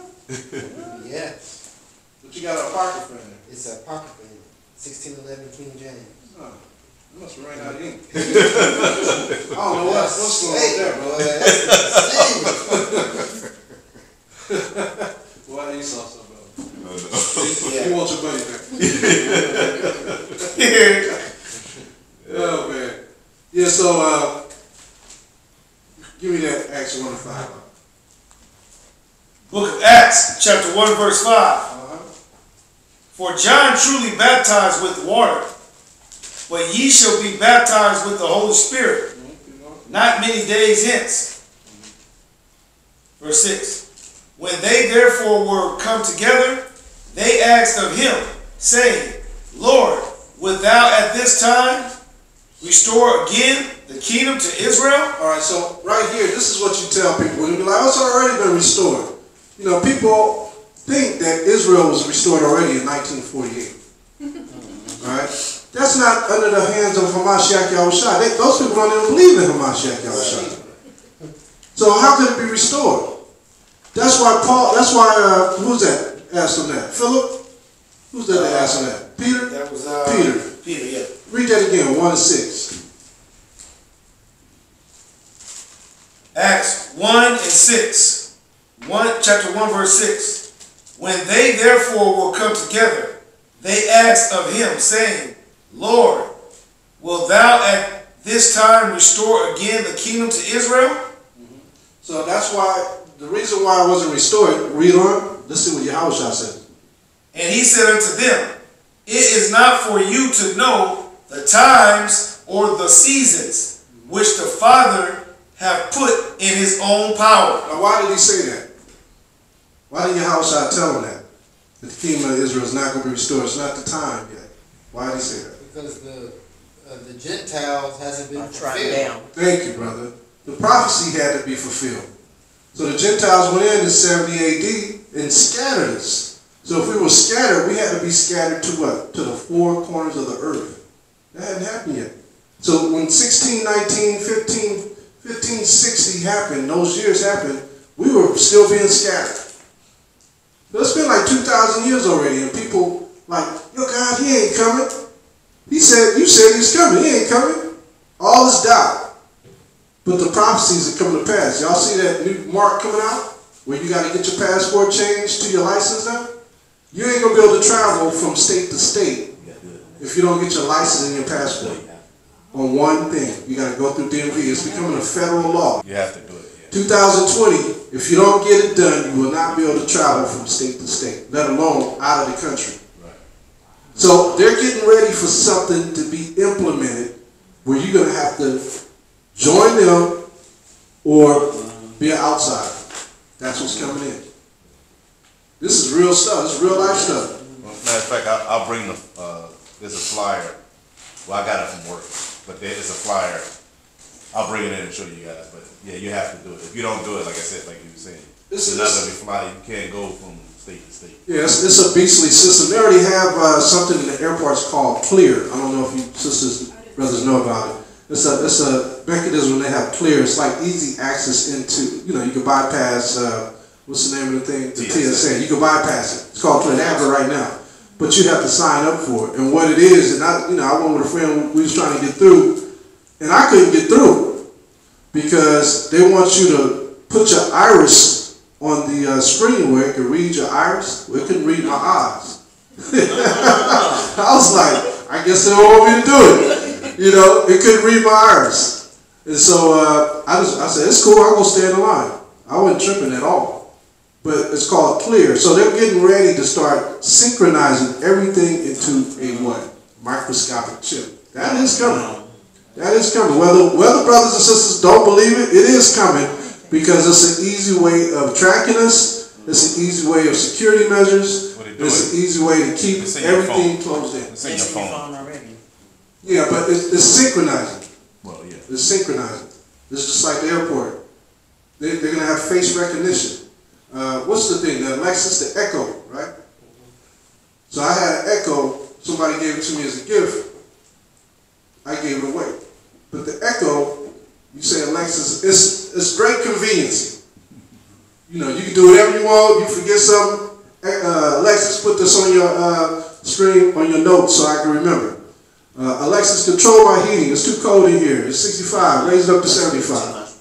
Yes. But you got an apocrypha in there. It's an apocrypha in there. sixteen eleven King James. Huh. I must have ran out of ink. I don't know what's, what's going on there, bro. That's why you saw something else? No, no. You, yeah. You want your money back. Yeah. Oh, man. Yeah, so uh, give me that Acts one and five. Book of Acts, chapter one, verse five. Uh-huh. For John truly baptized with water, but ye shall be baptized with the Holy Spirit, not many days hence. Verse six. When they therefore were come together, they asked of him, saying, Lord, wilt thou at this time restore again the kingdom to Israel? All right, so right here, this is what you tell people. When you be like, oh, it's already been restored. You know, people think that Israel was restored already in nineteen forty-eight. All right? That's not under the hands of HaMashiach Yahushua. They, those people don't even believe in HaMashiach Yahushua. So how could it be restored? That's why Paul, that's why, uh, who's that asked him that? Philip? Who's that uh, that asked him that? Peter? That was uh, Peter. Peter, yeah. Read that again, one and six. Acts one and six. One, chapter one, verse six. When they therefore were come together, they asked of him, saying, Lord, wilt thou at this time restore again the kingdom to Israel? Mm-hmm. So that's why, the reason why it wasn't restored, read on, let's see what Yahawashi said. And he said unto them, it is not for you to know the times or the seasons which the Father have put in his own power. Now why did he say that? Why did Yahawashi tell him that? That the kingdom of Israel is not going to be restored, it's not the time yet. Why did he say that? Because the uh, the Gentiles hasn't been fulfilled. Down. Thank you, brother. The prophecy had to be fulfilled. So the Gentiles went in in seventy A D and scattered us. So if we were scattered, we had to be scattered to what? To the four corners of the earth. That hadn't happened yet. So when sixteen nineteen, fifteen sixty happened, those years happened, we were still being scattered. So it's been like two thousand years already, and people like, yo, God, he ain't coming. He said, you said he's coming. He ain't coming. All is doubt. But the prophecies are coming to pass. Y'all see that new mark coming out? Where you got to get your passport changed to your license now? You ain't going to be able to travel from state to state if you don't get your license and your passport. On one thing. You got to go through D M V. It's becoming a federal law. You have to do it. Yeah. two thousand twenty, if you don't get it done, you will not be able to travel from state to state, let alone out of the country. Right. So they're getting ready for something to be implemented where you're going to have to join them or be an outsider. That's what's coming in. This is real stuff. This is real life stuff. Well, matter of fact, I, I'll bring the, uh, there's a flyer. Well, I got it from work, but there is a flyer. I'll bring it in and show you guys. But yeah, you have to do it. If you don't do it, like I said, like you were saying, it's not going to be fly. You can't go from state to state. Yeah, it's, it's a beastly system. They already have uh, something in the airports called Clear. I don't know if you sisters, brothers know about it. It's a, it's a mechanism they have Clear. It's like easy access into, you know, you can bypass, uh, what's the name of the thing? The T S A. You can bypass it. It's called Clear. They have it right now. But you have to sign up for it. And what it is, and I, you know, I went with a friend, we was trying to get through, and I couldn't get through because they want you to put your iris on the uh, screen where it can read your iris. Well, it couldn't read my eyes. I was like, I guess they don't want me to do it. You know, it couldn't read my iris. And so uh, I just I said, it's cool, I'm going to stay in the line. I wasn't tripping at all. But it's called Clear. So they're getting ready to start synchronizing everything into a what? Microscopic chip. That is coming. That is coming. Whether, whether brothers and sisters don't believe it, it is coming because it's an easy way of tracking us. It's an easy way of security measures. It's an easy way to keep everything closed in. It's in your phone already. Yeah, but it's, it's synchronizing. Well, yeah. It's synchronizing. It's just like the airport. They, they're going to have face recognition. Uh, what's the thing? The Lexus, the Echo, right? So I had an Echo. Somebody gave it to me as a gift. I gave it away. But the Echo, you say Lexus, it's, it's great convenience. You know, you can do whatever you want. You forget something. Uh, Lexus, put this on your uh, screen, on your notes so I can remember. Uh, Alexis, control my heating. It's too cold in here. It's sixty-five. Raise it up to seventy-five.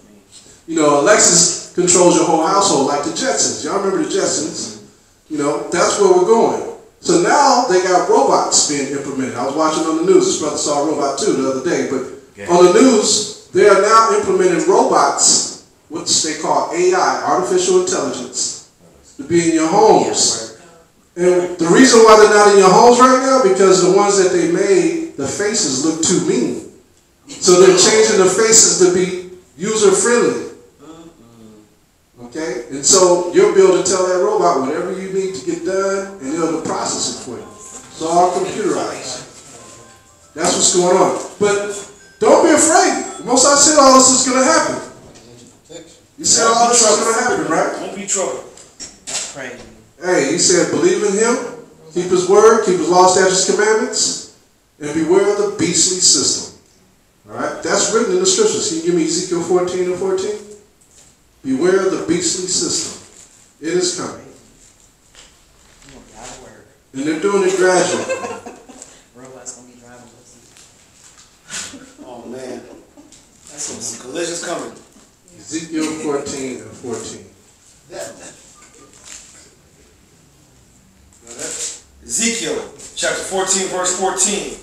You know, Alexis controls your whole household like the Jetsons. Y'all remember the Jetsons? You know, that's where we're going. So now they got robots being implemented. I was watching on the news. This brother saw a robot too the other day. But yeah. On the news, they are now implementing robots, which they call A I, artificial intelligence, to be in your homes. And the reason why they're not in your homes right now, because the ones that they made, the faces look too mean. So they're changing the faces to be user-friendly. Okay? And so you'll be able to tell that robot whatever you need to get done, and it'll process it for you. It's all computerized. That's what's going on. But don't be afraid. Most I said all this is going to happen. You said all this is going to happen, right? Don't be troubled. That's crazy. Hey, he said, believe in him, keep his word, keep his law, statutes, commandments, and beware of the beastly system. Alright? That's written in the scriptures. Can you give me Ezekiel fourteen and fourteen? Beware of the beastly system. It is coming. And they're doing it gradually. Robots going to be driving us. Oh man. That's some collision's coming. Ezekiel fourteen and fourteen. Ezekiel. Chapter fourteen, verse fourteen.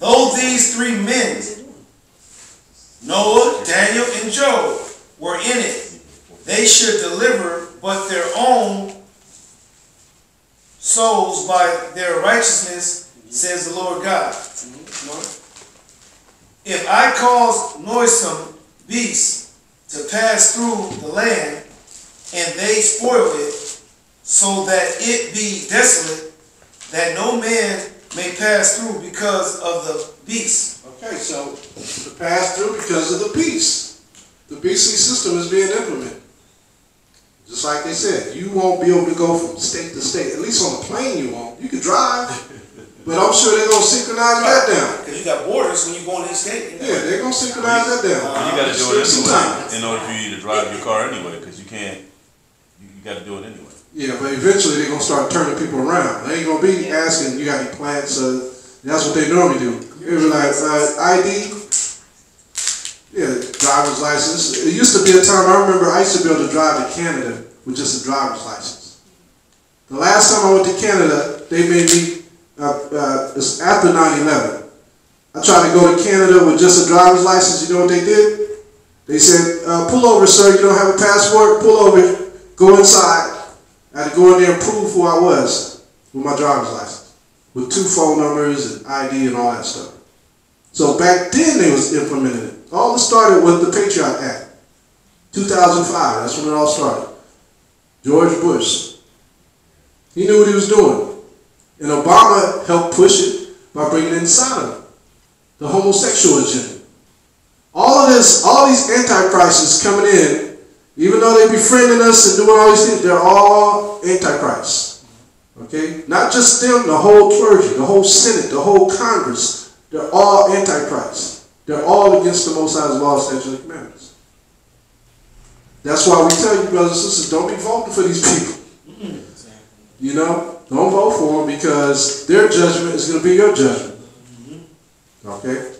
Though these three men, Noah, Daniel, and Job, were in it, they should deliver but their own souls by their righteousness, says the Lord God. If I cause noisome beasts to pass through the land, and they spoil it, so that it be desolate, that no man may pass through because of the beast. Okay, so to pass through because of the beast. The beastly system is being implemented. Just like they said, you won't be able to go from state to state. At least on a plane you won't. You can drive, but I'm sure they're going to synchronize that down. Because you got borders when you go into the state. You know? Yeah, they're going to synchronize that down. Uh, you got to do it anyway in order for you to drive your car anyway, because you can't, you, you got to do it anyway. Yeah, but eventually they're going to start turning people around. They ain't going to be asking, you got any plans? Uh, that's what they normally do. It was like, uh, I D, yeah, driver's license. It used to be a time, I remember I used to be able to drive to Canada with just a driver's license. The last time I went to Canada, they made me, uh, uh, it's after nine eleven. I tried to go to Canada with just a driver's license. You know what they did? They said, uh, pull over, sir, you don't have a passport, pull over, go inside. I had to go in there and prove who I was with my driver's license, with two phone numbers and I D and all that stuff. So back then they was implementing it. All this started with the Patriot Act, two thousand five. That's when it all started. George Bush, he knew what he was doing. And Obama helped push it by bringing in Sodom, the homosexual agenda. All of this, all these antichrists coming in, even though they're befriending us and doing all these things, they're all antichrists. Okay? Not just them, the whole clergy, the whole Senate, the whole Congress, they're all antichrists. They're all against the Most High's law, statutes, and commandments. That's why we tell you, brothers and sisters, don't be voting for these people. You know, don't vote for them because their judgment is going to be your judgment. Okay?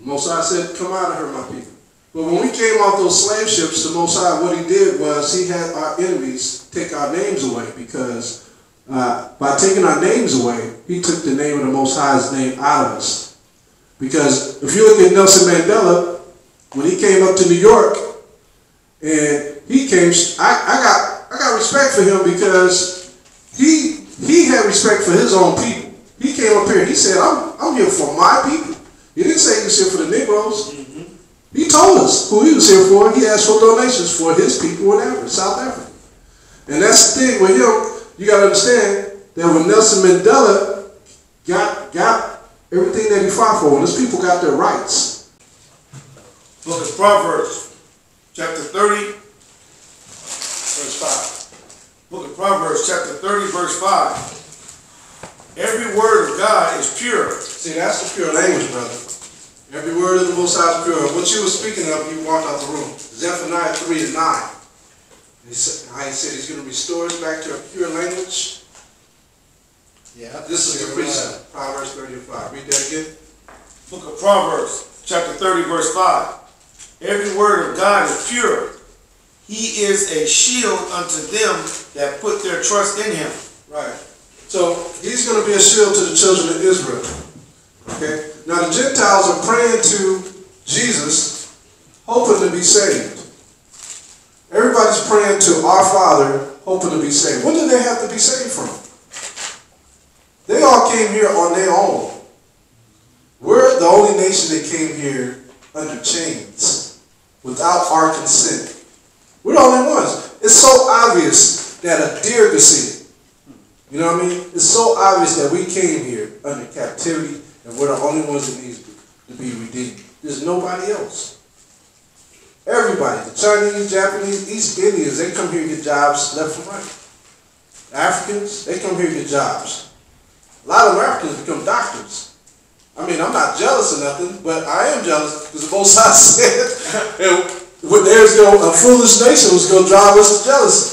The Most High said, come out of her, my people. But when we came off those slave ships, the Most High, what he did was he had our enemies take our names away because uh, by taking our names away, he took the name of the Most High's name out of us. Because if you look at Nelson Mandela, when he came up to New York, and he came, I, I got I got respect for him because he he had respect for his own people. He came up here and he said, I'm, I'm here for my people. He didn't say he was here for the Negroes. Mm-hmm. He told us who he was here for. He asked for donations for his people, whatever, South Africa. And that's the thing with him. You got to understand that when Nelson Mandela got got. everything that he fought for, when his people got their rights. Look at Proverbs, chapter thirty, verse five. Look at Proverbs, chapter thirty, verse five. Every word of God is pure. See, that's the pure language, brother. Every word of the Most High is pure. What you were speaking of, you walked out the room. Zephaniah three and nine. He said, I said he's going to restore us back to a pure language. Yeah, this is the priesthood. Proverbs thirty-five. Read that again. Book of Proverbs, chapter thirty, verse five. Every word of God is pure. He is a shield unto them that put their trust in him. Right. So he's going to be a shield to the children of Israel. Okay. Now the Gentiles are praying to Jesus, hoping to be saved. Everybody's praying to our Father, hoping to be saved. What do they have to be saved from? They all came here on their own. We're the only nation that came here under chains, without our consent. We're the only ones. It's so obvious that a deer could see it. You know what I mean? It's so obvious that we came here under captivity, and we're the only ones that needs to be redeemed. There's nobody else. Everybody, the Chinese, Japanese, East Indians, they come here to get jobs left and right. Africans, they come here to get jobs. A lot of Americans become doctors. I mean, I'm not jealous of nothing, but I am jealous because the Most High said, and when there's no, a foolish nation was going to drive us to jealousy.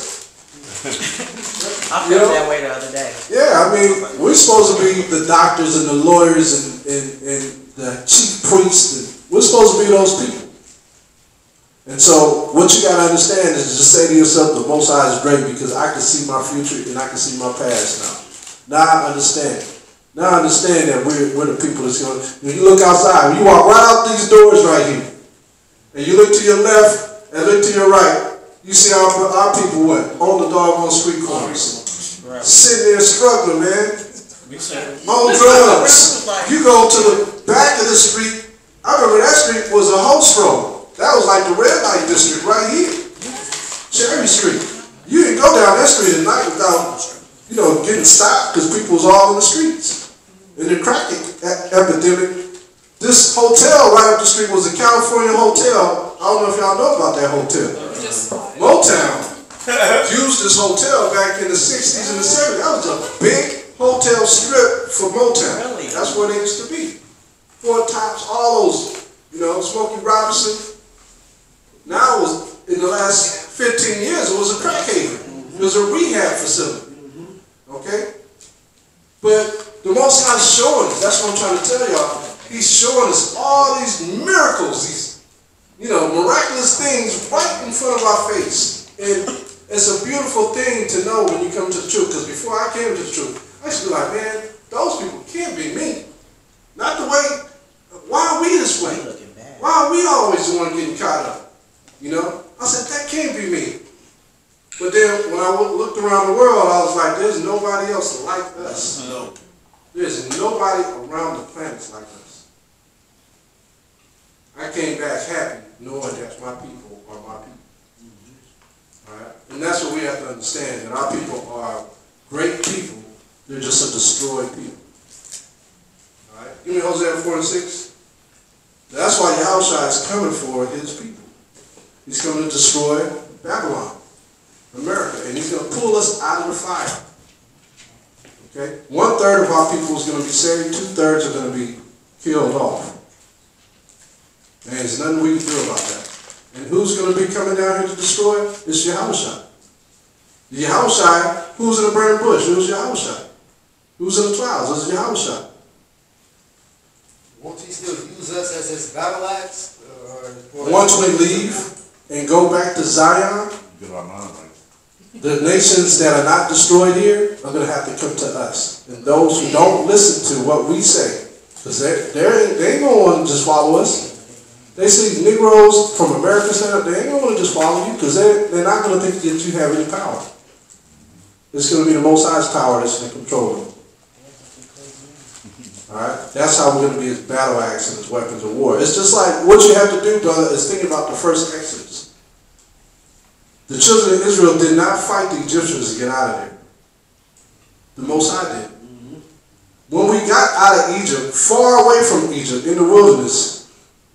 I felt you know? that way the other day. Yeah, I mean, we're supposed to be the doctors and the lawyers and, and, and the chief priests. And we're supposed to be those people. And so what you got to understand is just say to yourself, the Most High is great because I can see my future and I can see my past now. Now I understand. Now I understand that we're, we're the people that's going to... When you look outside, when you walk right out these doors right here, and you look to your left and look to your right, you see our, our people what? On the doggone street corners. Right. Sitting there struggling, man. On drugs. You go to the back of the street. I remember that street was a host road. That was like the red light district right here. Cherry Street. You didn't go down that street at night without... You know, getting stopped because people was all in the streets. And the crack epidemic. This hotel right up the street was a California hotel. I don't know if y'all know about that hotel. Motown. used this hotel back in the sixties and the seventies. That was a big hotel strip for Motown. Really? That's where they used to be. Four Tops, all those, you know, Smokey Robinson. Now it was, in the last fifteen years, it was a crack haven. Mm-hmm. It was a rehab facility. Mm-hmm. Okay? But the Most High is showing us, that's what I'm trying to tell y'all. He's showing us all these miracles, these, you know, miraculous things right in front of our face. And it's a beautiful thing to know when you come to the truth. Because before I came to the truth, I used to be like, man, those people can't be me. Not the way, why are we this way? Why are we always the one getting caught up? You know? I said, that can't be me. But then when I looked around the world, I was like, there's nobody else like us. No. There's nobody around the planet like us. I came back happy knowing that my people are my people. All right? And that's what we have to understand, that our people are great people. They're just a destroyed people. All right? Give me Hosea four and six. That's why Yahawashi is coming for his people. He's coming to destroy Babylon, America, and he's going to pull us out of the fire. Okay? One third of our people is going to be saved. Two thirds are going to be killed off. And there's nothing we can do about that. And who's going to be coming down here to destroy it? It's Yahawashi. Yahawashi, who's in the burning bush? It was Yahawashi. Who's in the clouds? It was Yahawashi. Won't he still use us as his battle axe? Once we leave and go back to Zion, the nations that are not destroyed here are going to have to come to us. And those who don't listen to what we say, because they're, they're, they ain't going to want to just follow us. They see Negroes from America set up, they ain't going to just follow you, because they're, they're not going to think that you have any power. It's going to be the Most High's power that's going to control them. Alright? That's how we're going to be his battle axe and his weapons of war. It's just like what you have to do, brother, is think about the first Exodus. The children of Israel did not fight the Egyptians to get out of there. The Most High did. When we got out of Egypt, far away from Egypt, in the wilderness,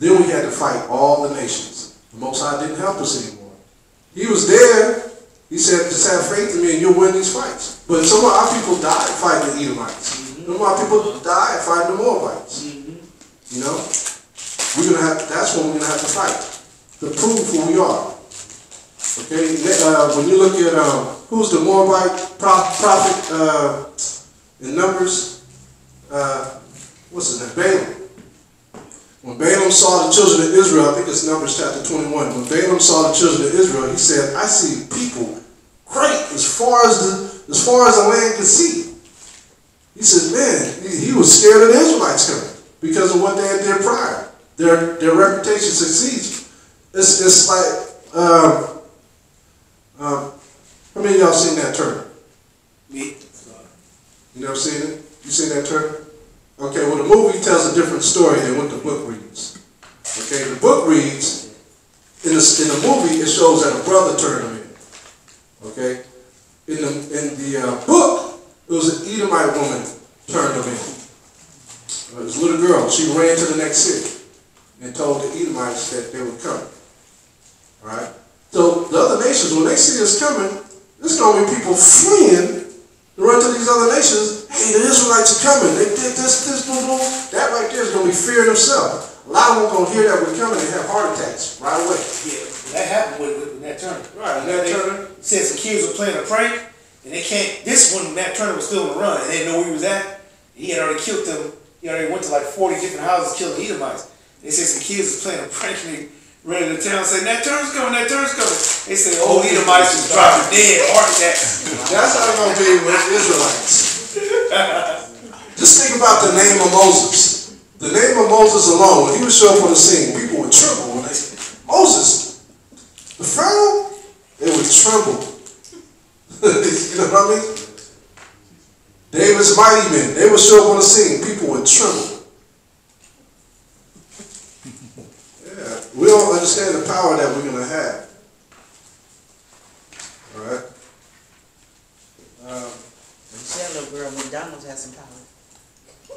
then we had to fight all the nations. The Most High didn't help us anymore. He was there. He said, just have faith in me and you'll win these fights. But some of our people died fighting the Edomites. Mm-hmm. Some of our people died fighting the Moabites. Mm-hmm. You know? We're gonna have to, that's when we're going to have to fight. To prove who we are. Okay? Uh, when you look at um, who's the Moabite prophet uh, in Numbers? Uh, what's his name? Balaam. When Balaam saw the children of Israel, I think it's Numbers chapter twenty-one. When Balaam saw the children of Israel, he said, I see people great as far as the, as far as the land can see. He said, man, he, he was scared of the Israelites coming because of what they had did prior. Their, their reputation succeeds. It's, it's like, um, um, how many of y'all seen Nat Turner? Me. You never seen it? You seen Nat Turner? Okay, well, the movie tells a different story than what the book reads. Okay, the book reads, in the, in the movie, it shows that a brother turned him in. Okay, in the, in the uh, book, it was an Edomite woman turned him in. It was a little girl. She ran to the next city and told the Edomites that they would come. All right? So the other nations, when they see us coming, there's going to be people fleeing to run to these other nations. Hey, the Israelites are coming. They did this, this, boo, boo. That right there is going to be fear themselves. A lot of them are going to hear that we're coming and have heart attacks right away. Yeah, that happened with, with Nat Turner. Right, Nat Turner. Since the kids were playing a prank, and they can't, this one, Nat Turner was still on the run, and they didn't know where he was at. He had already killed them. He already went to like forty different houses killing Edomites. They said some kids was playing a prank, and they ran into town and said, Nat Turner's coming, Nat Turner's coming. They said, oh, Edomites was dropping dead, heart attacks. That's how it's going to be with Israelites. Just think about the name of Moses. The name of Moses alone, when he would show up on the scene, people would tremble when they said, Moses, the Pharaoh, they would tremble. You know what I mean? David's mighty men, they would show up on the scene, people would tremble. Yeah, we don't understand the power that we're going to have. All right? Um, That little girl, McDonald's has some power.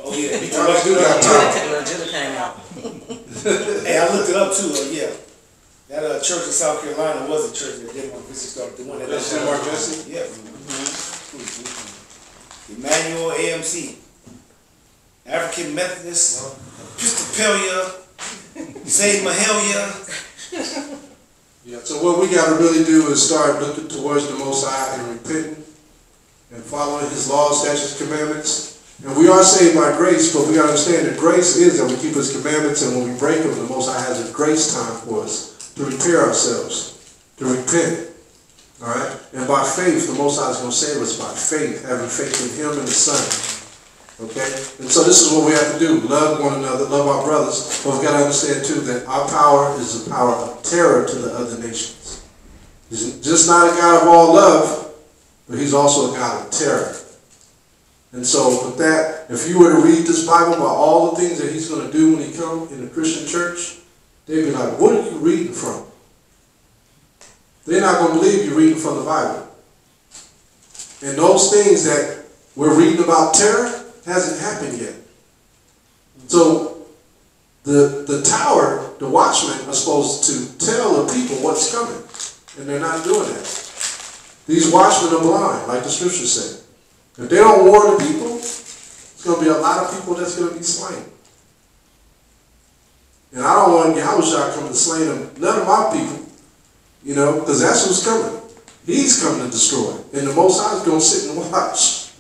Oh yeah, McDonald's do got power. Jill came out. Hey, I looked it up too. Uh, yeah, That uh, church in South Carolina was a church that Denmark Vesey started. The one that that's Denmark Vesey? Yeah. Mm-hmm. Emmanuel A M C. African Methodist. Well, Episcopalia. Saint Mahalia. Yeah. So what we got to really do is start looking towards the Most High and repenting and following His laws, statutes, commandments. And we are saved by grace, but we understand that grace is that we keep His commandments, and when we break them, the Most High has a grace time for us to repair ourselves, to repent. All right? And by faith, the Most High is going to save us by faith, having faith in Him and His Son. Okay? And so this is what we have to do. Love one another, love our brothers. But we've got to understand, too, that our power is the power of terror to the other nations. He's just not a God of all love, but He's also a God of terror. And so with that, if you were to read this Bible by all the things that He's going to do when He comes in the Christian church, they'd be like, what are you reading from? They're not going to believe you're reading from the Bible. And those things that we're reading about terror hasn't happened yet. So the, the tower, the watchmen are supposed to tell the people what's coming. And they're not doing that. These watchmen are blind, like the scriptures say. If they don't warn the people, it's going to be a lot of people that's going to be slain. And I don't want Yahushua coming to slay them, none of my people, you know, because that's who's coming. He's coming to destroy. And the Most High is going to sit and watch.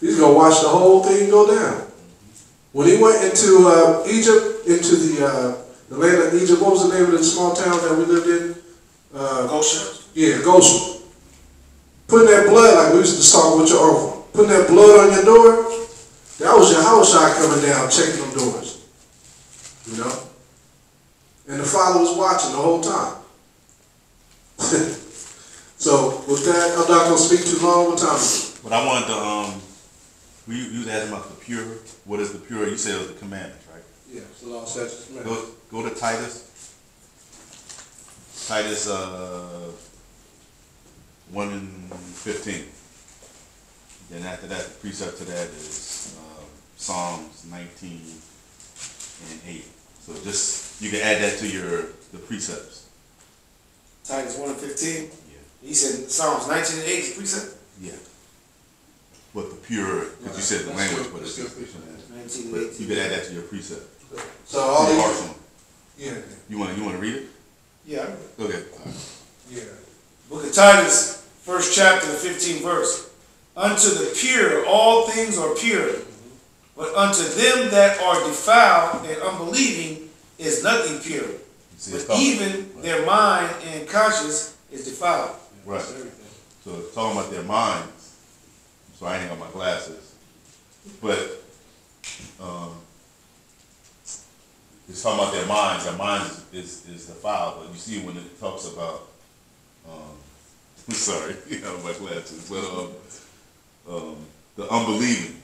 He's going to watch the whole thing go down. When he went into uh, Egypt, into the, uh, the land of Egypt, what was the name of the small town that we lived in? Uh, Goshen. Yeah, Goshen. Putting that blood, like we used to talk with your uncle. Putting that blood on your door, that was Yahawashi coming down, checking them doors. You know? And the Father was watching the whole time. So, with that, I'm not going to speak too long. What time is it? But I wanted to, um, you, you was asking about the pure. What is the pure? You said it was the commandments, right? Yeah, it's the law, statutes, commandments. Go, go to Titus. Titus uh, one and fifteen. Then after that, the precept to that is uh, Psalms nineteen and eight. So just, you can add that to your, the precepts. Titus one and fifteen? Yeah. He said Psalms nineteen and eight is the precept? Yeah. But the pure, because right. You said the that's language, but it's the but you can add that to your precept. So all the these, yeah. You want to you read it? Yeah. Okay. All right. Yeah. Book of Titus, first chapter, fifteenth verse. Unto the pure all things are pure, but unto them that are defiled and unbelieving is nothing pure. But even right. Their mind and conscience is defiled. Right. So it's talking about their minds. So I ain't got my glasses. But um, it's talking about their minds. Their minds is, is, is defiled. But you see when it talks about, um, I'm sorry, I got my glasses. But, um, Um, the unbelieving,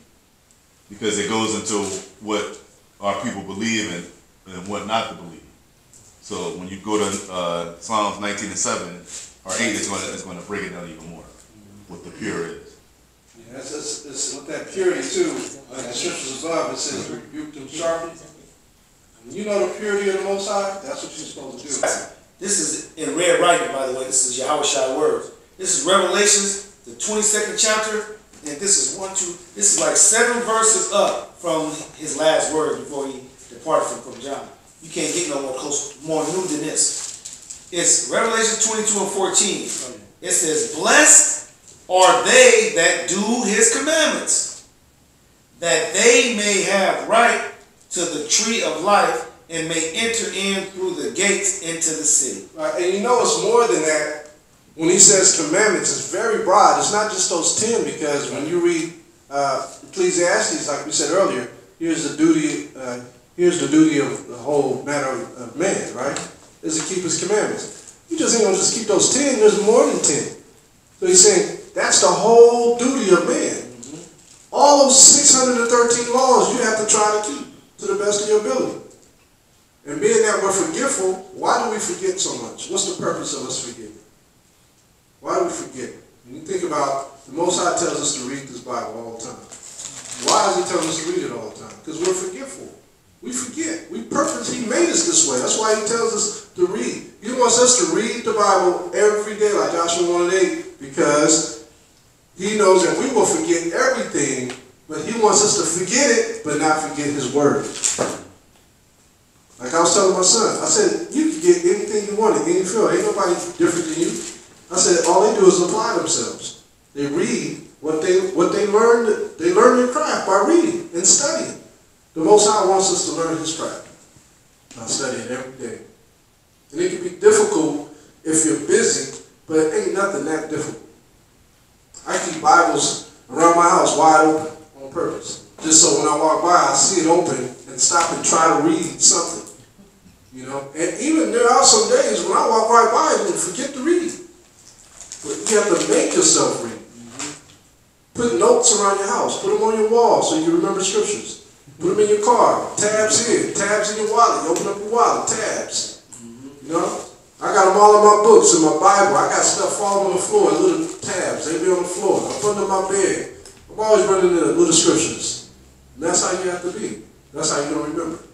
because it goes into what our people believe and, and what not to believe. So when you go to uh, Psalms nineteen and seven or eight, it's going to, it's going to break it down even more, what the pure is. Yeah, it's, it's, it's with that purity too, like the scriptures above, it says rebuke them sharply. When you know the purity of the Most High, that's what you're supposed to do. This is in red writing, by the way. This is Yahawashi words. This is Revelations, the twenty-second chapter. And this is one, two, this is like seven verses up from his last word before he departed from, from John. You can't get no more close, more new than this. It's Revelation twenty-two and fourteen. It says, blessed are they that do his commandments, that they may have right to the tree of life and may enter in through the gates into the city. Right, and you know it's more than that. When he says commandments, it's very broad. It's not just those ten, because when you read uh, Ecclesiastes, like we said earlier, here's the duty. Uh, here's the duty of the whole matter of, of man, right? Is to keep his commandments. You just ain't gonna just keep those ten. There's more than ten. So he's saying that's the whole duty of man. Mm-hmm. All those six hundred thirteen laws you have to try to keep to the best of your ability. And being that we're forgetful, why do we forget so much? What's the purpose of us forgetting? Why do we forget? When you think about, the Most High tells us to read this Bible all the time. Why is he telling us to read it all the time? Because we're forgetful. We forget. We purpose. He made us this way. That's why he tells us to read. You want wants us to read the Bible every day like Joshua one and eight, because he knows that we will forget everything, but he wants us to forget it but not forget his word. Like I was telling my son, I said, you can get anything you want in any field. Ain't nobody different than you. I said, all they do is apply themselves. They read what they what they learned. They learn their craft by reading and studying. The Most High wants us to learn his craft. I study it every day. And it can be difficult if you're busy, but it ain't nothing that difficult. I keep Bibles around my house wide open on purpose. Just so when I walk by, I see it open and stop and try to read something. You know, and even there are some days when I walk right by and forget to read. But you have to make yourself read. Mm-hmm. Put notes around your house. Put them on your wall so you remember scriptures. Put them in your car. Tabs here. Tabs in your wallet. You open up your wallet. Tabs. Mm-hmm. You know, I got them all in my books, in my Bible. I got stuff falling on the floor in little tabs. They be on the floor. I put them in my bed. I'm always running into little scriptures. And that's how you have to be. That's how you're going to remember.